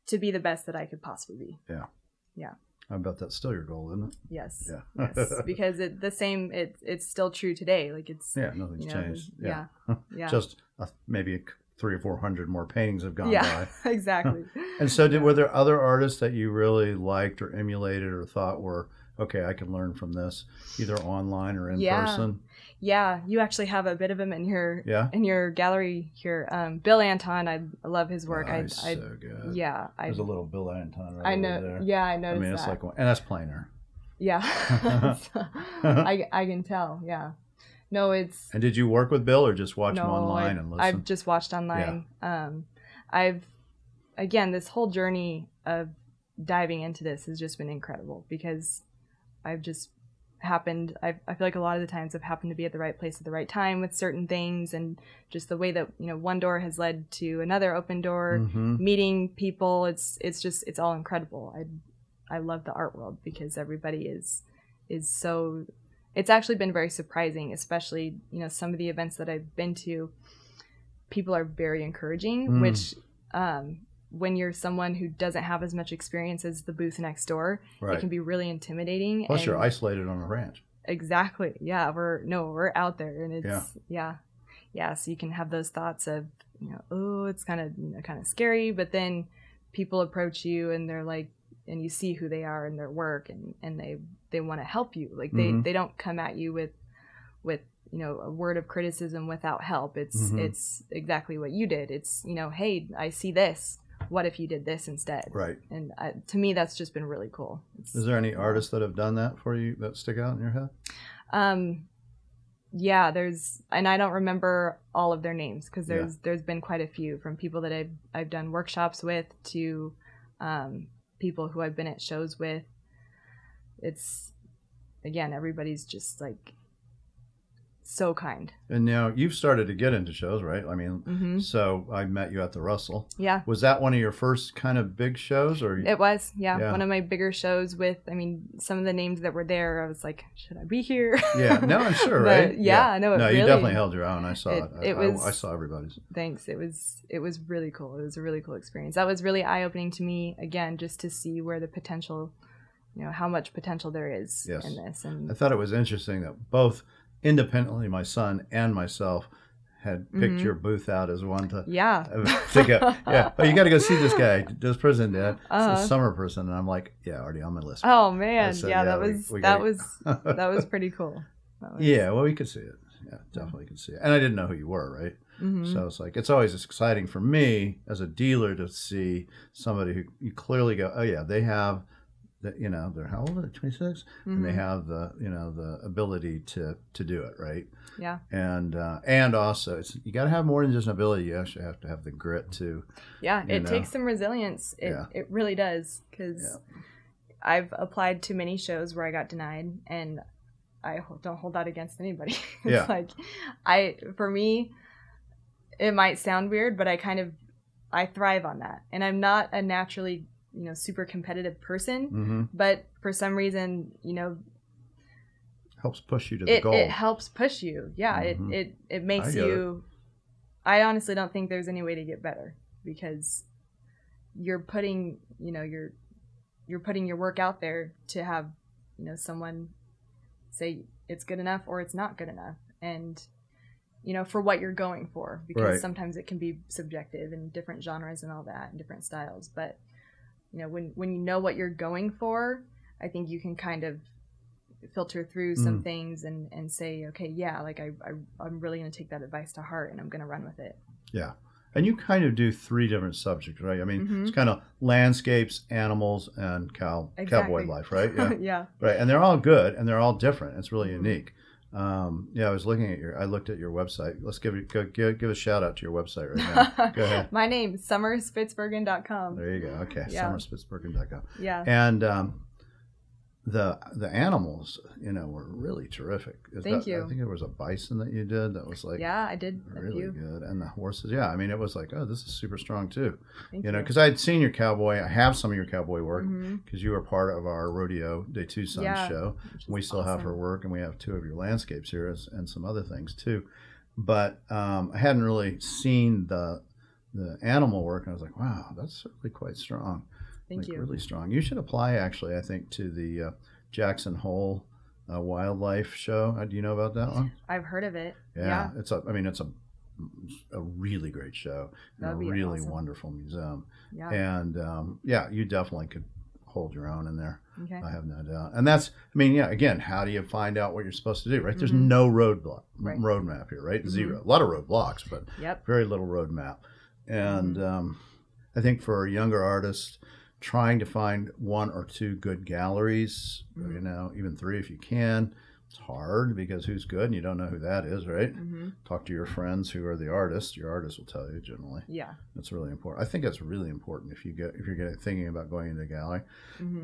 To be the best that I could possibly be. Yeah. Yeah. I bet that's still your goal, isn't it? Yes. Yeah. Yes. Because it's still true today. Like it's. Yeah. Nothing's changed. Yeah. Yeah. Yeah. Just maybe 300 or 400 more paintings have gone yeah, by. Exactly. And so were there other artists that you really liked or emulated or thought were, okay, I can learn from this, either online or in yeah. person? Yeah. You actually have a bit of him in your, yeah. in your gallery here. Bill Anton, I love his work. Oh, he's so good. Yeah. There's a little Bill Anton right I know, over there. Yeah, I noticed that. I mean, it's that. Like one, and that's plainer. Yeah. I can tell, yeah. No, it's... And did you work with Bill or just watch him online and listen? I've just watched online. Yeah. Again, this whole journey of diving into this has just been incredible, because I feel like a lot of the times I've happened to be at the right place at the right time with certain things, and just the way that, you know, one door has led to another open door, mm-hmm. meeting people. It's all incredible. I love the art world because everybody is so... It's actually been very surprising, especially, you know, some of the events that I've been to, people are very encouraging, which when you're someone who doesn't have as much experience as the booth next door, right. it can be really intimidating. Plus you're isolated on a ranch. Exactly. Yeah. We're out there, and it's, yeah. So you can have those thoughts of, you know, oh, it's kind of scary, but then people approach you and they're like, and you see who they are in their work, and they want to help you. Like mm-hmm. they don't come at you with, you know, a word of criticism without help. It's mm-hmm. it's exactly what you did. It's, you know, hey, I see this. What if you did this instead? Right. And to me, that's just been really cool. Is there any artists that have done that for you that stick out in your head? Yeah, and I don't remember all of their names, because there's been quite a few, from people that I've done workshops with to people who I've been at shows with. It's, again, everybody's just like so kind. And now you've started to get into shows, right? I mean, mm-hmm. so I met you at the Russell. Yeah. Was that one of your first kind of big shows, or? It was, yeah. One of my bigger shows with, I mean, some of the names that were there, I was like, should I be here? Yeah, no, I'm sure, right? But, yeah, no, really, you definitely held your own. I saw it. I saw everybody's. Thanks. It was really cool. It was a really cool experience. That was really eye-opening to me, again, just to see where the potential, you know, how much potential there is yes. in this. And I thought it was interesting that both independently, my son and myself had picked mm-hmm. your booth out as one to take up. Yeah. Oh, you got to go see this guy, this person did. Uh-huh. It's a summer person, and I'm like, yeah, already on my list. Oh man, said, yeah, that was pretty cool. Yeah, well, we could see it. Yeah, definitely could see it. And I didn't know who you were, right? Mm-hmm. So it's like, it's always exciting for me as a dealer to see somebody who you clearly go, oh yeah, they have. That, you know, they're how old are they, 26? Mm-hmm. And they have the, you know, the ability to do it, right? Yeah. And also, it's, you got to have more than just an ability. You actually have to have the grit to. Yeah, it takes some resilience. It really does, because I've applied to many shows where I got denied, and I don't hold that against anybody. It's like, for me, it might sound weird, but I thrive on that, and I'm not a naturally, you know, super competitive person, mm-hmm. but for some reason, you know, helps push you to the goal. It helps push you. Yeah. Mm-hmm. It makes you, I honestly don't think there's any way to get better, because you're putting, you know, you're putting your work out there to have, you know, someone say it's good enough or it's not good enough. And, you know, for what you're going for, because sometimes it can be subjective, and different genres and all that, and different styles. But, you know, when you know what you're going for, I think you can kind of filter through some things and say, okay, yeah, like I'm really going to take that advice to heart, and I'm going to run with it. Yeah. And you kind of do three different subjects, right? I mean, it's kind of landscapes, animals, and cow wildlife, right? Yeah. Right. And they're all good, and they're all different. It's really unique. Yeah, I was looking at your. I looked at your website. Let's give a shout out to your website right now. Go ahead. My name, summerspitsbergen.com. There you go. Okay, yeah. summerspitsbergen.com. Yeah. And the animals, you know, were really terrific. Thank you. I think there was a bison that you did that was like. Yeah, I did. Really good. And the horses. Yeah, I mean, it was like, oh, this is super strong too. Thank you. Know, because I had seen your cowboy. I have some of your cowboy work because you were part of our Rodeo Day Tucson show. We still have her work, and we have two of your landscapes here and some other things too. But I hadn't really seen the animal work, and I was like, wow, that's certainly quite strong. Thank you. Really strong. You should apply, actually, I think, to the Jackson Hole Wildlife Show. Do you know about that one? I've heard of it. Yeah. It's a, I mean, it's a really great show. That'd be really awesome. Wonderful museum. Yeah. And, yeah, you definitely could hold your own in there. Okay. I have no doubt. And that's, I mean, yeah, again, how do you find out what you're supposed to do, right? There's no roadmap here, right? Zero. A lot of roadblocks, but very little roadmap. And I think for younger artists, trying to find one or two good galleries, you know, even three if you can. It's hard because who's good and you don't know who that is, right? Talk to your friends who are the artists. Your artists will tell you generally. Yeah, that's really important. I think that's really important if you're thinking about going into a gallery.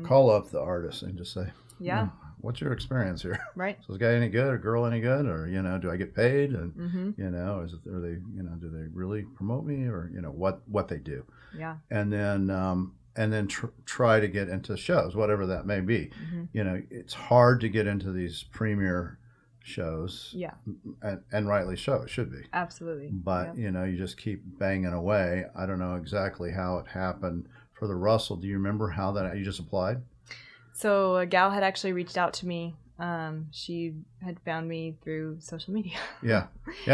Call up the artist and just say, yeah, what's your experience here? Right. So is this guy any good or girl any good, or you know, do I get paid? And you know, are they, you know, do they really promote me, or you know what they do? Yeah. And then. And then try to get into shows, whatever that may be. You know, it's hard to get into these premier shows. Yeah. And rightly so, it should be. Absolutely. But, you know, you just keep banging away. I don't know exactly how it happened for the Russell. Do you remember how that, you just applied? So a gal had actually reached out to me. She had found me through social media.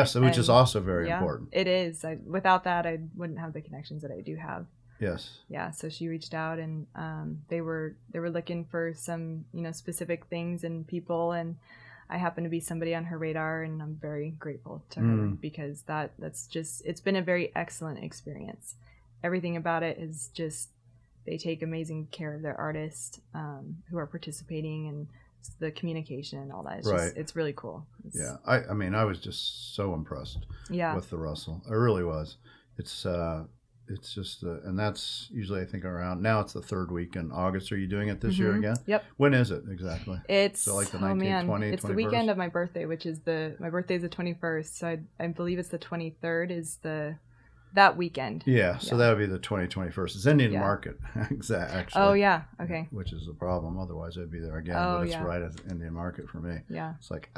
So, which is also very important. It is. Without that, I wouldn't have the connections that I do have. Yes. Yeah. So she reached out, and they were looking for some, you know, specific things and people, and I happened to be somebody on her radar, and I'm very grateful to her because that's just, it's been a very excellent experience. Everything about it is just, they take amazing care of their artists who are participating, and the communication and all that. It's just, it's really cool. I mean, I was just so impressed with the Russell. I really was. It's just, and that's usually, I think, around now. It's the third week in August. Are you doing it this year again? Yep. When is it exactly? It's so like the 19th, 20th, it's 21st? The weekend of my birthday, which is my birthday is the 21st. So I believe it's the 23rd is that weekend. Yeah. So that would be the 21st. It's Indian Market, exactly. Oh yeah. Okay. Which is the problem. Otherwise, I'd be there again. Oh, but it's right at Indian Market for me. Yeah. It's like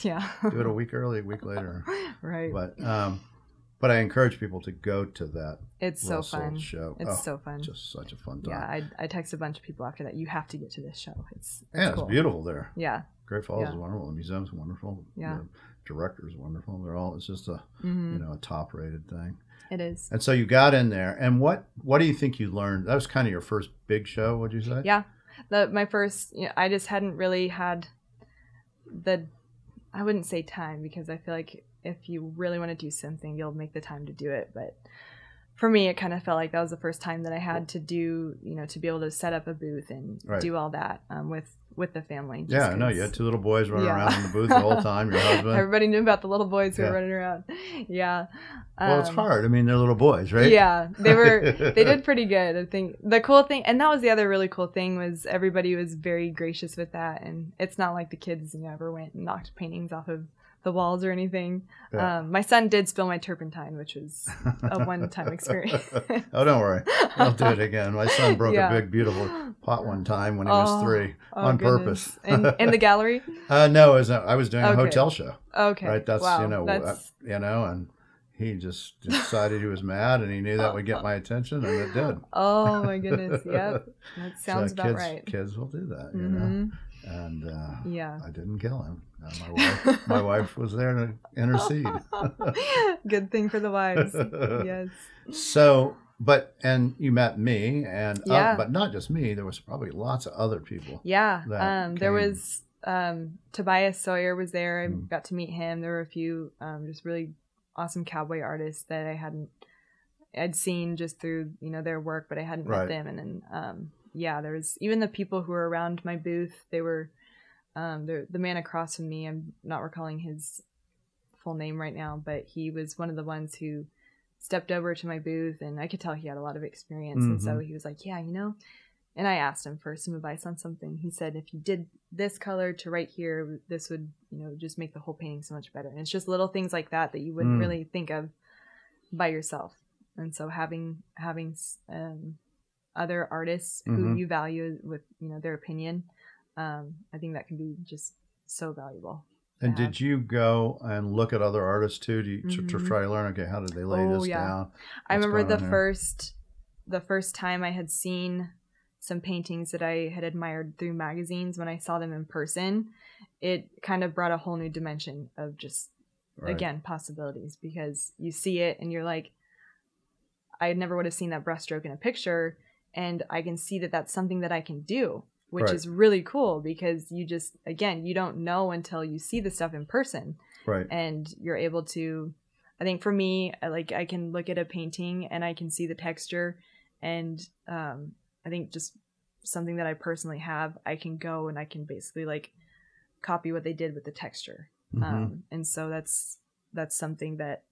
do it a week early, a week later. Right. But I encourage people to go to that. It's Russell so fun. Show. It's so fun. Just such a fun time. Yeah, I text a bunch of people after that. You have to get to this show. It's beautiful there. Yeah. Great Falls is wonderful. The museum's wonderful. Yeah. The director's wonderful. They're all. It's just a you know, a top-rated thing. It is. And so you got in there, and what do you think you learned? That was kind of your first big show, would you say? Yeah, my first. You know, I just hadn't really had the. I wouldn't say time, because I feel like, if you really want to do something, you'll make the time to do it. But for me, it kind of felt like that was the first time that I had to do, you know, to be able to set up a booth and do all that with the family. Yeah, I know. You had two little boys running around in the booth the whole time, your husband. Everybody knew about the little boys who were running around. Yeah. Well, it's hard. I mean, they're little boys, right? Yeah. They did pretty good. I think the cool thing, and that was the other really cool thing, was everybody was very gracious with that. And it's not like the kids, you know, ever went and knocked paintings off of the walls or anything. Yeah. My son did spill my turpentine, which was a one-time experience. Oh, don't worry. I'll do it again. My son broke a big, beautiful pot one time when he was 3 on purpose. In the gallery? No, I was doing a hotel show. Okay. Right? That's, wow. You know, that's... you know, and he just decided he was mad, and he knew that would get my attention, and it did. Oh, my goodness. Yep. That sounds about right. Kids will do that, you know. And I didn't kill him. My wife was there to intercede. Good thing for the wives. Yes. So, and you met me, and but not just me. There was probably lots of other people. Yeah. There was Tobias Sawyer was there. I got to meet him. There were a few just really awesome cowboy artists that I hadn't I'd seen just through, you know, their work, but I hadn't met them. And then, yeah, there was even the people who were around my booth. They were, the man across from me, I'm not recalling his full name right now, but he was one of the ones who stepped over to my booth, and I could tell he had a lot of experience. Mm-hmm. And so he was like, yeah, you know, and I asked him for some advice on something. He said, if you did this color to right here, this would, you know, just make the whole painting so much better. And it's just little things like that that you wouldn't really think of by yourself. And so having other artists who you value with, you know, their opinion, I think that can be just so valuable. And did you go and look at other artists too? Do you to try to learn, okay, how did they lay this down? I remember the first time I had seen some paintings that I had admired through magazines, when I saw them in person, it kind of brought a whole new dimension of just, again, possibilities, because you see it and you're like, I never would have seen that breaststroke in a picture, and I can see that that's something that I can do, which is really cool, because you just, again, you don't know until you see the stuff in person. Right. And you're able to, I think for me, like, I can look at a painting and I can see the texture, and I think just something that I personally have, I can go and I can basically like copy what they did with the texture. And so that's something that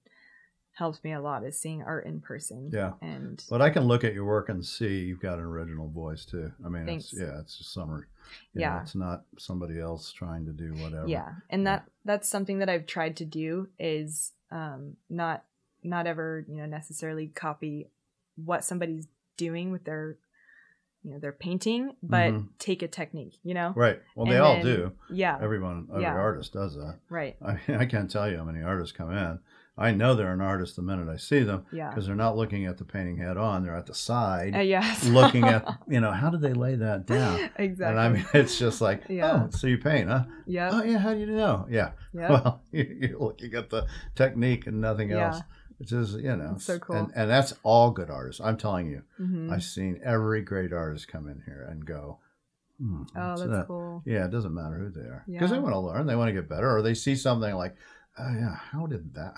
helps me a lot, is seeing art in person. Yeah. And but I can look at your work and see you've got an original voice too. I mean, it's, it's just Summer. You know, it's not somebody else trying to do whatever. Yeah. And that's something that I've tried to do, is not ever, you know, necessarily copy what somebody's doing with their, you know, their painting, but take a technique, you know? Right. Well, and they all do. Yeah. Every artist does that. Right. I mean, I can't tell you how many artists come in. I know they're an artist the minute I see them, because they're not looking at the painting head on. They're at the side looking at, you know, how did they lay that down? Exactly. And I mean, it's just like, oh, so you paint, huh? Yeah. Oh, yeah, how do you know? Yeah. Yep. Well, you're looking at the technique and nothing else. Which is, you know, so cool. And that's all good artists. I'm telling you, I've seen every great artist come in here and go, that's cool. Yeah, it doesn't matter who they are, because they want to learn, they want to get better, or they see something like, oh yeah, how did that?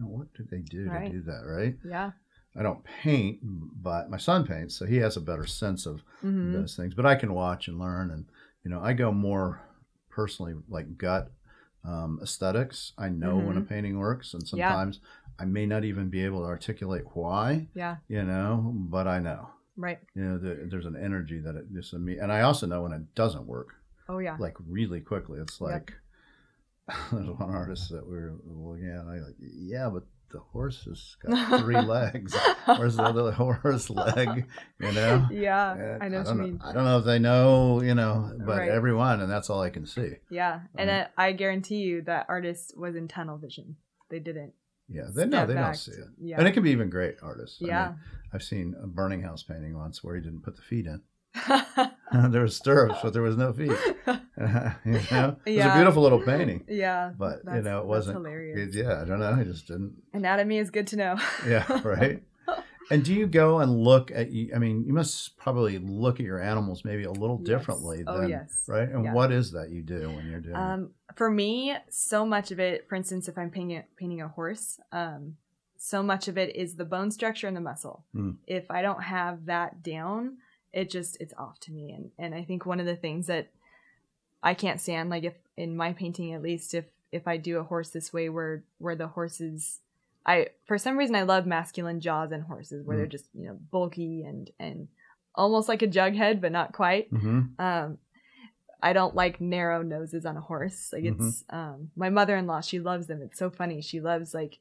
What did they do to do that? Right? Yeah. I don't paint, but my son paints, so he has a better sense of those things. But I can watch and learn, and you know, I go more personally like gut aesthetics. I know when a painting works, and sometimes. I may not even be able to articulate why, you know, but I know, you know, there's an energy that it just in me. And I also know when it doesn't work. Oh yeah. Like really quickly. It's like, there's one artist that we were looking at, and I like, yeah, but the horse has got 3 legs. Where's the other horse leg? You know? Yeah. And I know what you mean. I don't know if they know, you know, but everyone, and that's all I can see. Yeah. And I guarantee you that artist was in tunnel vision. They didn't. Yeah, they don't see it. Yeah. And it can be even great artists. Yeah. I mean, I've seen a burning house painting once where he didn't put the feet in. There was stirrups, but there was no feet. You know? It was a beautiful little painting. Yeah. But, you know, it wasn't. That's hilarious. Yeah, I don't know. I just didn't. Anatomy is good to know. Yeah, right? And do you go and look at, I mean, you must probably look at your animals maybe a little differently. Oh, than, right? And what is that you do when you're doing it? For me, so much of it, for instance, if I'm painting a horse, so much of it is the bone structure and the muscle. If I don't have that down, it's off to me. And I think one of the things that I can't stand, like if in my painting, at least if I do a horse this way where the horse is, for some reason, I love masculine jaws in horses where they're just, you know, bulky and almost like a jughead, but not quite. I don't like narrow noses on a horse. Like it's, my mother-in-law, she loves them. It's so funny. She loves like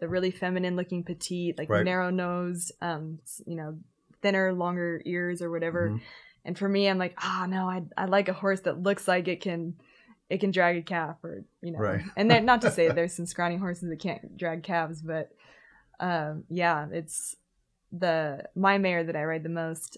the really feminine looking petite, like narrow nose, you know, thinner, longer ears or whatever. And for me, I'm like, no, I like a horse that looks like it can drag a calf, or, you know, and then not to say there's some scrawny horses that can't drag calves, but, yeah, it's my mare that I ride the most.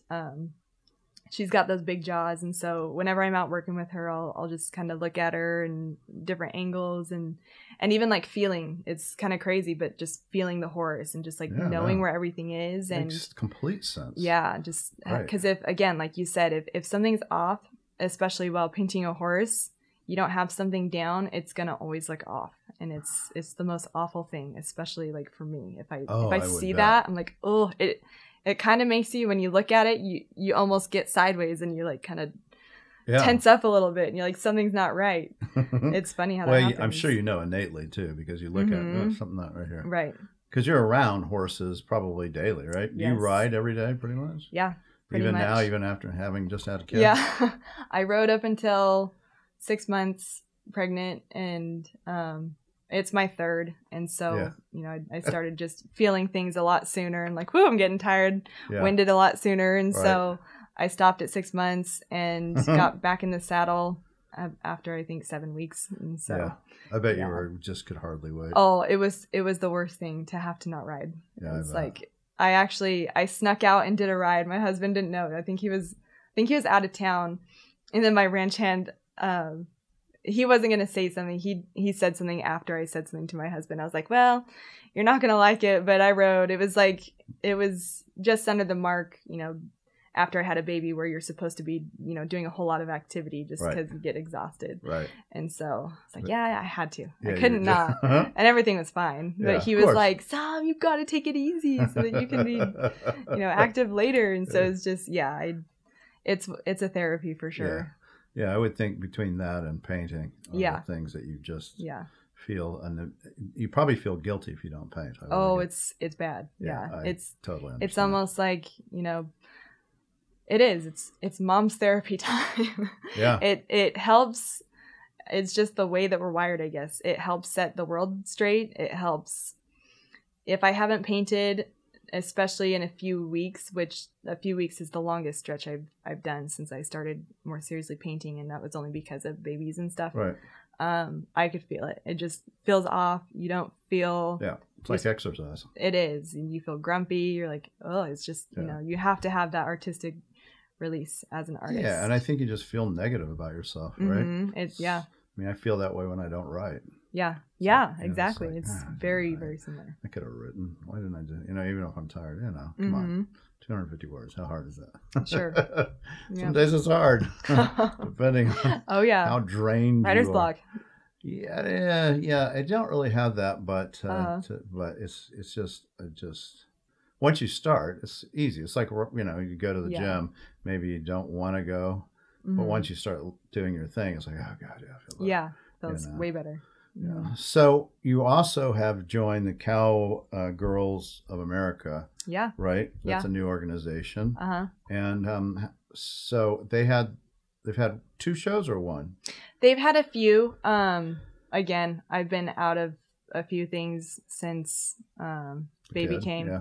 She's got those big jaws. And so whenever I'm out working with her, I'll just kind of look at her and different angles and even like feeling, it's kind of crazy, but just feeling the horse and just like knowing where everything is. And just complete sense. Yeah. Just because if, again, like you said, if something's off, especially while painting a horse, you don't have something down, it's going to always look off. and it's the most awful thing, especially like for me. If I see that, I'm like, oh, it kind of makes you, when you look at it, you almost get sideways and you like kind of tense up a little bit and you're like, something's not right. It's funny how that happens. I'm sure you know innately too, because you look at something not right here. Right. Because you're around horses probably daily, right? Yes. You ride every day pretty much? Yeah. Even now, even after having just had a kid? Yeah. I rode up until 6 months pregnant, and it's my third. And so, you know, I started just feeling things a lot sooner and like, whoo, I'm getting tired, winded a lot sooner. And so I stopped at 6 months and got back in the saddle after I think 7 weeks. And so I bet you were just could hardly wait. Oh, it was the worst thing to have to not ride. Yeah, it's like I snuck out and did a ride. My husband didn't know. I think he was out of town, and then my ranch hand, he wasn't going to say something. He said something after I said something to my husband. I was like, well, you're not going to like it, but I rode. It was just under the mark, you know, after I had a baby where you're supposed to be, you know, doing a whole lot of activity just because you get exhausted. Right. And so it's like, yeah, I had to. Yeah, I couldn't not. And everything was fine. But he was like, Sam, you've got to take it easy so that you can be, you know, active later. And so it's just, it's a therapy for sure. Yeah, I would think between that and painting are the things that you just feel, and you probably feel guilty if you don't paint. It's bad. Yeah. It's totally understand. It's almost like, you know, it is. It's mom's therapy time. Yeah. It helps. It's just the way that we're wired, I guess. It helps set the world straight. It helps. If I haven't painted, especially in a few weeks, which a few weeks is the longest stretch I've done since I started more seriously painting, and that was only because of babies and stuff. Right. I could feel it. It just feels off. You don't feel. Yeah, it's like exercise. It is. And you feel grumpy. You're like, oh, it's just, you know, you have to have that artistic release as an artist. Yeah, and I think you just feel negative about yourself, right? Mm-hmm. I mean, I feel that way when I don't write. Yeah. Yeah, so, exactly. It's, like, it's very, very similar. I could have written. Why didn't I do it? You know, even if I'm tired, you know, come on. 250 words. How hard is that? Sure. Some days it's hard, depending on how drained writer's block. Yeah. I don't really have that, but but it's just once you start, it's easy. It's like, you know, you go to the gym, maybe you don't want to go, but once you start doing your thing, it's like, oh, God, yeah, I feel that. Yeah, feels way better. Yeah. So you also have joined the Cowgirls of America. Yeah. Right. That's a new organization. And so they've had two shows or one. They've had a few. Again, I've been out of a few things since baby came. Yeah.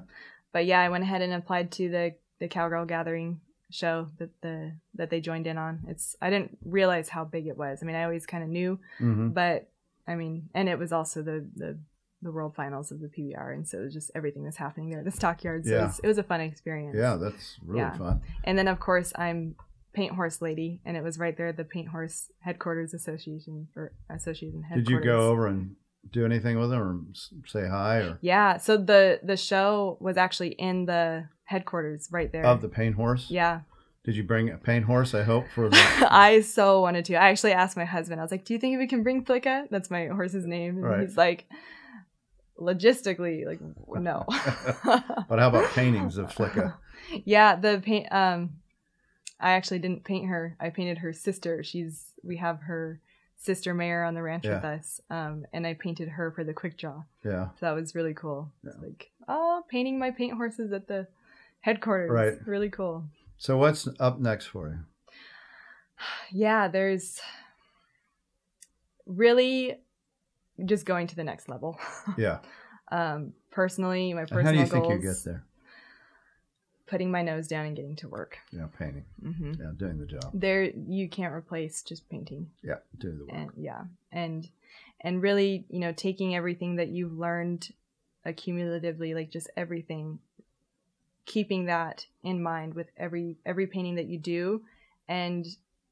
But yeah, I went ahead and applied to the Cowgirl Gathering show that they joined in on. I didn't realize how big it was. I mean, I always kind of knew, but. I mean, and it was also the world finals of the PBR, and so it was just everything that's happening there at the stockyards. Yeah. It was a fun experience. Yeah, that's really fun. And then, of course, I'm Paint Horse Lady, and it was right there at the Paint Horse Association headquarters. Did you go over and do anything with them or say hi? Or? Yeah, so the show was actually in the headquarters right there. Of the Paint Horse? Yeah. Did you bring a paint horse, I hope, for the... I so wanted to. I actually asked my husband. I was like, do you think we can bring Flicka? That's my horse's name. And he's like, logistically, like, no. But how about paintings of Flicka? Yeah, the paint... I actually didn't paint her. I painted her sister. We have her sister Mare on the ranch with us. And I painted her for the quick draw. Yeah. So that was really cool. Yeah. It's like, oh, painting my paint horses at the headquarters. Right. Really cool. So what's up next for you? Yeah, there's really just going to the next level. Yeah. Personally, my personal goals. And how do you think you get there? Putting my nose down and getting to work. Yeah, painting. Mm-hmm. Yeah, doing the job. There, you can't replace just painting. Yeah, doing the work. And, and really, you know, taking everything that you've learned accumulatively, like just everything. Keeping that in mind with every painting that you do, and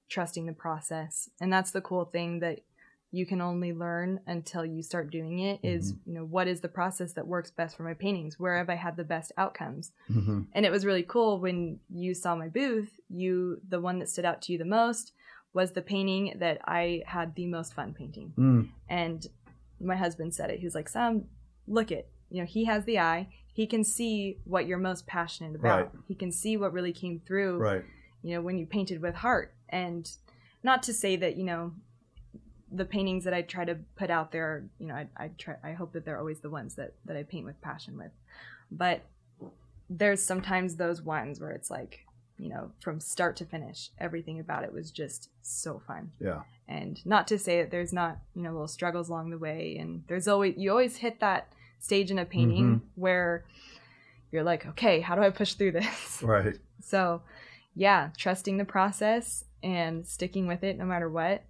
trusting the process. And that's the cool thing that you can only learn until you start doing it is, you know, what is the process that works best for my paintings? Where have I had the best outcomes? And it was really cool when you saw my booth, the one that stood out to you the most was the painting that I had the most fun painting. And my husband said it. He was like, Sam, look it. You know, he has the eye. He can see what you're most passionate about. Right. He can see what really came through, right, you know, when you painted with heart. And not to say that, you know, the paintings that I try to put out there, you know, I hope that they're always the ones that I paint with passion with. But there's sometimes those ones where it's like, you know, from start to finish, everything about it was just so fun. Yeah. And not to say that there's not, you know, little struggles along the way. And there's always, you always hit that stage in a painting mm-hmm. where you're like, okay, how do I push through this? Right. So yeah, trusting the process and sticking with it no matter what,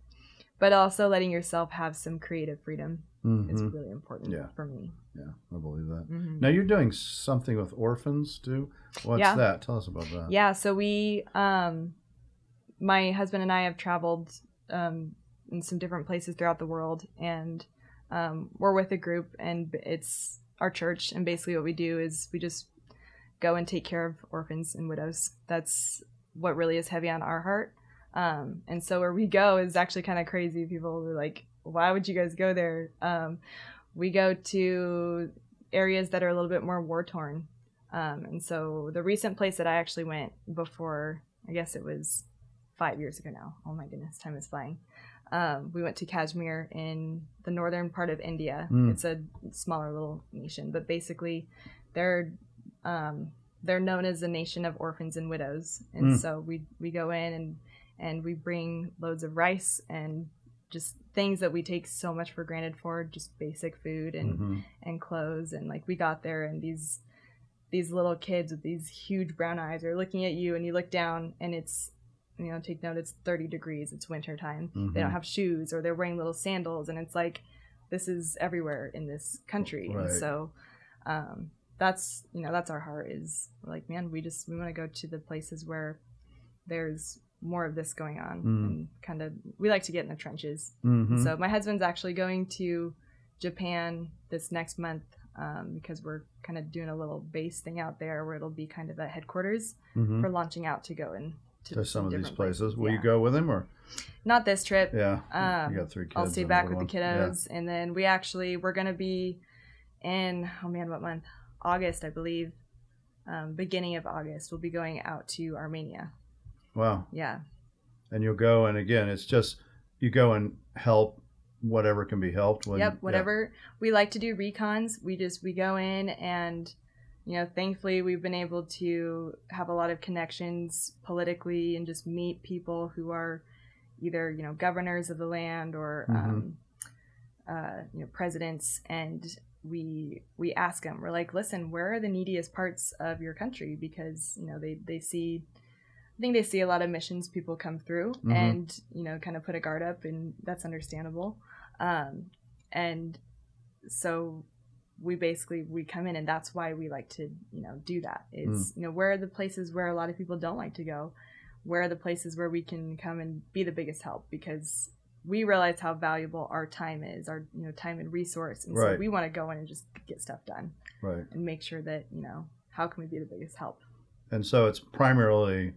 but also letting yourself have some creative freedom mm-hmm. is really important yeah. for me. Yeah, I believe that. Mm-hmm. Now you're doing something with orphans too. What's yeah. that? Tell us about that. Yeah, so we, my husband and I have traveled in some different places throughout the world, and we're with a group, and it's our church. And basically what we do is we just go and take care of orphans and widows. That's what really is heavy on our heart. And so where we go is actually kind of crazy. People are like, why would you guys go there? We go to areas that are a little bit more war-torn. And so the recent place that I actually went before, I guess it was 5 years ago now. Oh my goodness, time is flying. We went to Kashmir in the northern part of India. Mm. It's a smaller little nation, but basically they're known as a nation of orphans and widows. And so we go in and we bring loads of rice and just things that we take so much for granted for, just basic food and clothes. And like we got there and these little kids with these huge brown eyes are looking at you, and you look down and it's, you know, take note, it's 30 degrees, it's winter time. Mm-hmm. They don't have shoes, or they're wearing little sandals, and it's like, this is everywhere in this country. Right. And so that's, you know, that's our heart, is like, man, we want to go to the places where there's more of this going on and kind of, we like to get in the trenches. Mm-hmm. So my husband's actually going to Japan this next month because we're kind of doing a little base thing out there where it'll be kind of a headquarters for launching out to go in to some of these places. Will you go with him or? Not this trip. Yeah. You got three kids. I'll stay back with the kiddos. Yeah. And then we're going to be in, oh man, what month? August, I believe. Beginning of August, we'll be going out to Armenia. Wow. Yeah. And you'll go, and again, it's just you go and help whatever can be helped. Whatever. We like to do recons. We go in, and you know, thankfully we've been able to have a lot of connections politically and just meet people who are either, you know, governors of the land or you know, presidents, and we ask them. We're like, listen, where are the neediest parts of your country? Because, you know, I think they see a lot of missions people come through and, you know, kind of put a guard up, and that's understandable. And so we come in, and that's why we like to, you know, do that. It's, you know, where are the places where a lot of people don't like to go? Where are the places where we can come and be the biggest help? Because we realize how valuable our time is, our, you know, time and resource. And so we want to go in and just get stuff done. Right. And make sure that, you know, how can we be the biggest help? And so it's primarily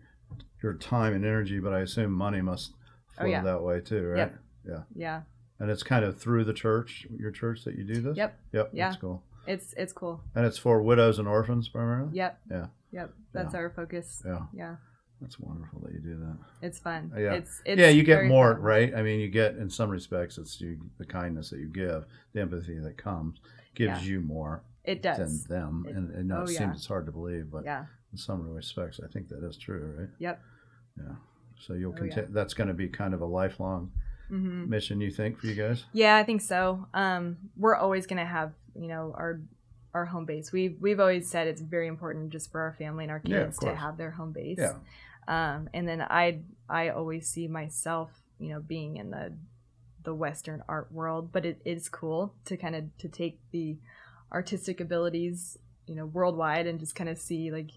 your time and energy, but I assume money must flow that way too, right? Yep. Yeah. Yeah. And it's kind of through the church, your church, that you do this? Yep. Yep. Yeah. That's cool. It's cool. And it's for widows and orphans primarily? Yep. Yeah. Yep. That's our focus. Yeah. Yeah. That's wonderful that you do that. It's fun. Yeah. It's yeah, you get more, fun. Right? I mean, you get, in some respects, it's the kindness that you give, the empathy that comes, gives you more. It does. Than them. It seems it's hard to believe, but in some respects, I think that is true, right? Yep. Yeah. So you'll continue. Yeah. That's going to be kind of a lifelong mission, you think, for you guys? Yeah, I think so. We're always going to have, you know, our home base. We've always said it's very important just for our family and our kids to have their home base. Yeah. And then I always see myself, you know, being in the Western art world, but it is cool to kind of to take the artistic abilities, you know, worldwide and just kind of see like.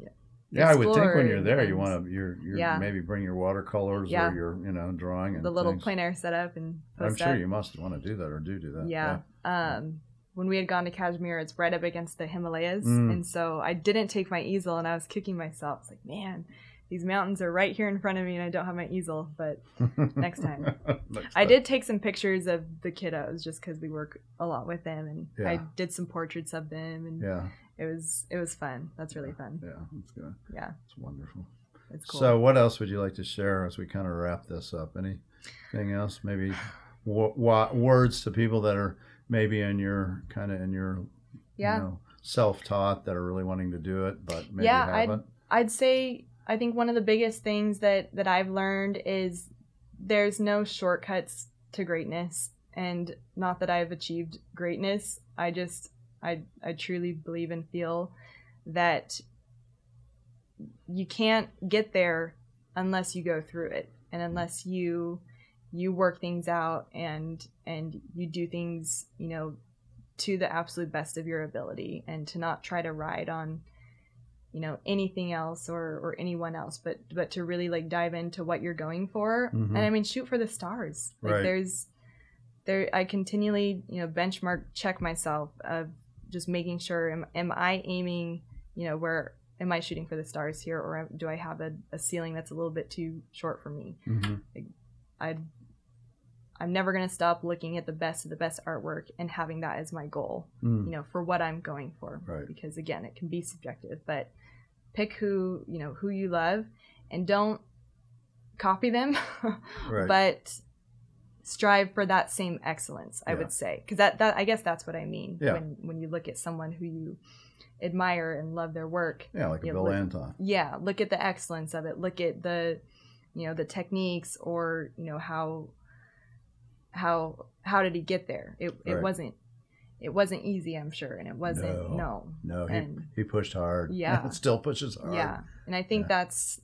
Yeah, I would think when you're there, you want to maybe bring your watercolors or your, you know, drawing and the little plein air setup and. I'm sure you must want to do that or do that. Yeah. Yeah. When we had gone to Kashmir, it's right up against the Himalayas, and so I didn't take my easel, and I was kicking myself. It's like, man, These mountains are right here in front of me, and I don't have my easel, but next time. I did take some pictures of the kiddos just because we work a lot with them, and yeah. I did some portraits of them, and yeah. it was fun. That's really fun. Yeah, that's good. Yeah. It's wonderful. It's cool. So what else would you like to share as we kind of wrap this up? Anything else? Maybe words to people that are maybe in your yeah. Self-taught that are really wanting to do it, but maybe yeah, haven't? I'd say... I think one of the biggest things that I've learned is there's no shortcuts to greatness, and not that I've achieved greatness. I truly believe and feel that you can't get there unless you go through it, and unless you work things out and you do things, to the absolute best of your ability, and to not try to ride on anything else or anyone else, but to really dive into what you're going for. Mm-hmm. And shoot for the stars. Right. I continually, benchmark, check myself of just making sure, am I aiming, where am I shooting for the stars here? Or do I have a ceiling that's a little bit too short for me? Mm-hmm. I'm never going to stop looking at the best of the best artwork and having that as my goal, for what I'm going for. Right. Because again, it can be subjective, but pick who you love, and don't copy them, right. but strive for that same excellence, I would say. Cause that, I guess that's what I mean when you look at someone who you admire and love their work. Yeah. Like Bill Anton. Yeah. Look at the excellence of it. Look at the, the techniques, or, how did he get there? It wasn't easy, I'm sure, and it wasn't no. He pushed hard. Yeah, and still pushes hard. Yeah, and I think that's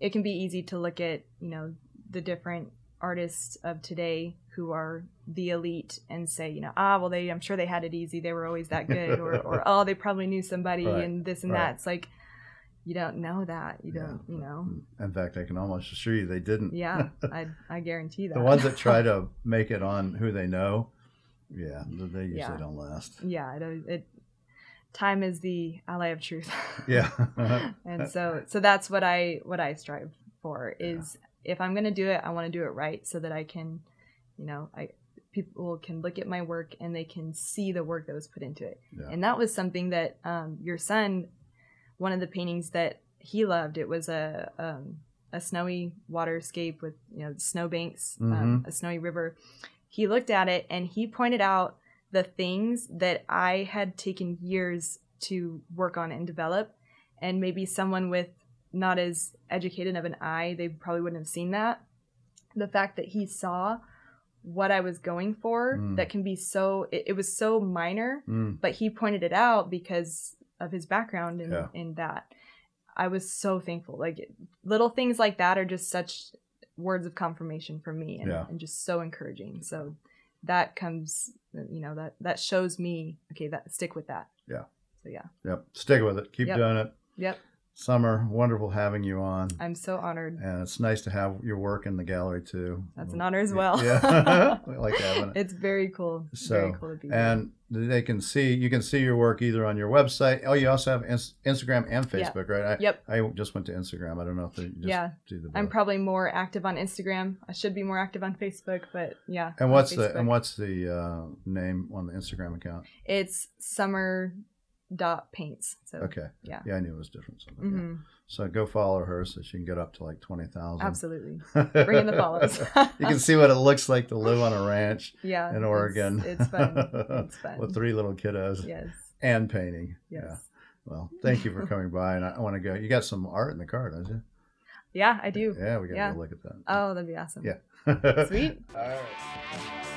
it can be easy to look at the different artists of today who are the elite and say well, I'm sure they had it easy. They were always that good, or they probably knew somebody and this and that. It's like, you don't know that. You don't, In fact, I can almost assure you they didn't. Yeah, I guarantee that. The ones that try to make it on who they know, they usually don't last. Yeah, time is the ally of truth. Yeah. And so that's what I strive for is if I'm going to do it, I want to do it right so that I can, people can look at my work and they can see the work that was put into it. Yeah. And that was something that your son... One of the paintings that he loved, it was a snowy waterscape with snowbanks, a snowy river. He looked at it and he pointed out the things that I had taken years to work on and develop, and maybe someone with not as educated of an eye, they probably wouldn't have seen that. The fact that he saw what I was going for, that can be it was so minor, but he pointed it out because of his background in that. I was so thankful. Little things like that are just such words of confirmation for me and just so encouraging. So that comes, that shows me, okay, stick with that. Yeah. So yeah. Yep. Stick with it. Keep doing it. Yep. Summer, wonderful having you on. I'm so honored. And it's nice to have your work in the gallery too. That's an honor as well. Yeah. We like having it. It's very cool. So, very cool to be here. And you can see your work either on your website. Oh, you also have Instagram and Facebook, right? I just went to Instagram. I don't know if they just do the both. I'm probably more active on Instagram. I should be more active on Facebook, but yeah. And what's the name on the Instagram account? It's summer.paints. So, okay. Yeah. Yeah, I knew it was different. So, yeah. So go follow her so she can get up to 20,000. Absolutely. Bring in the follows. You can see what it looks like to live on a ranch in Oregon. It's fun. It's fun. With 3 little kiddos. Yes. And painting. Yes. Yeah. Well, thank you for coming by. And I want to go. You got some art in the car, don't you? Yeah, I do. Yeah, we got to go look at that. Oh, that'd be awesome. Yeah. Sweet. All right.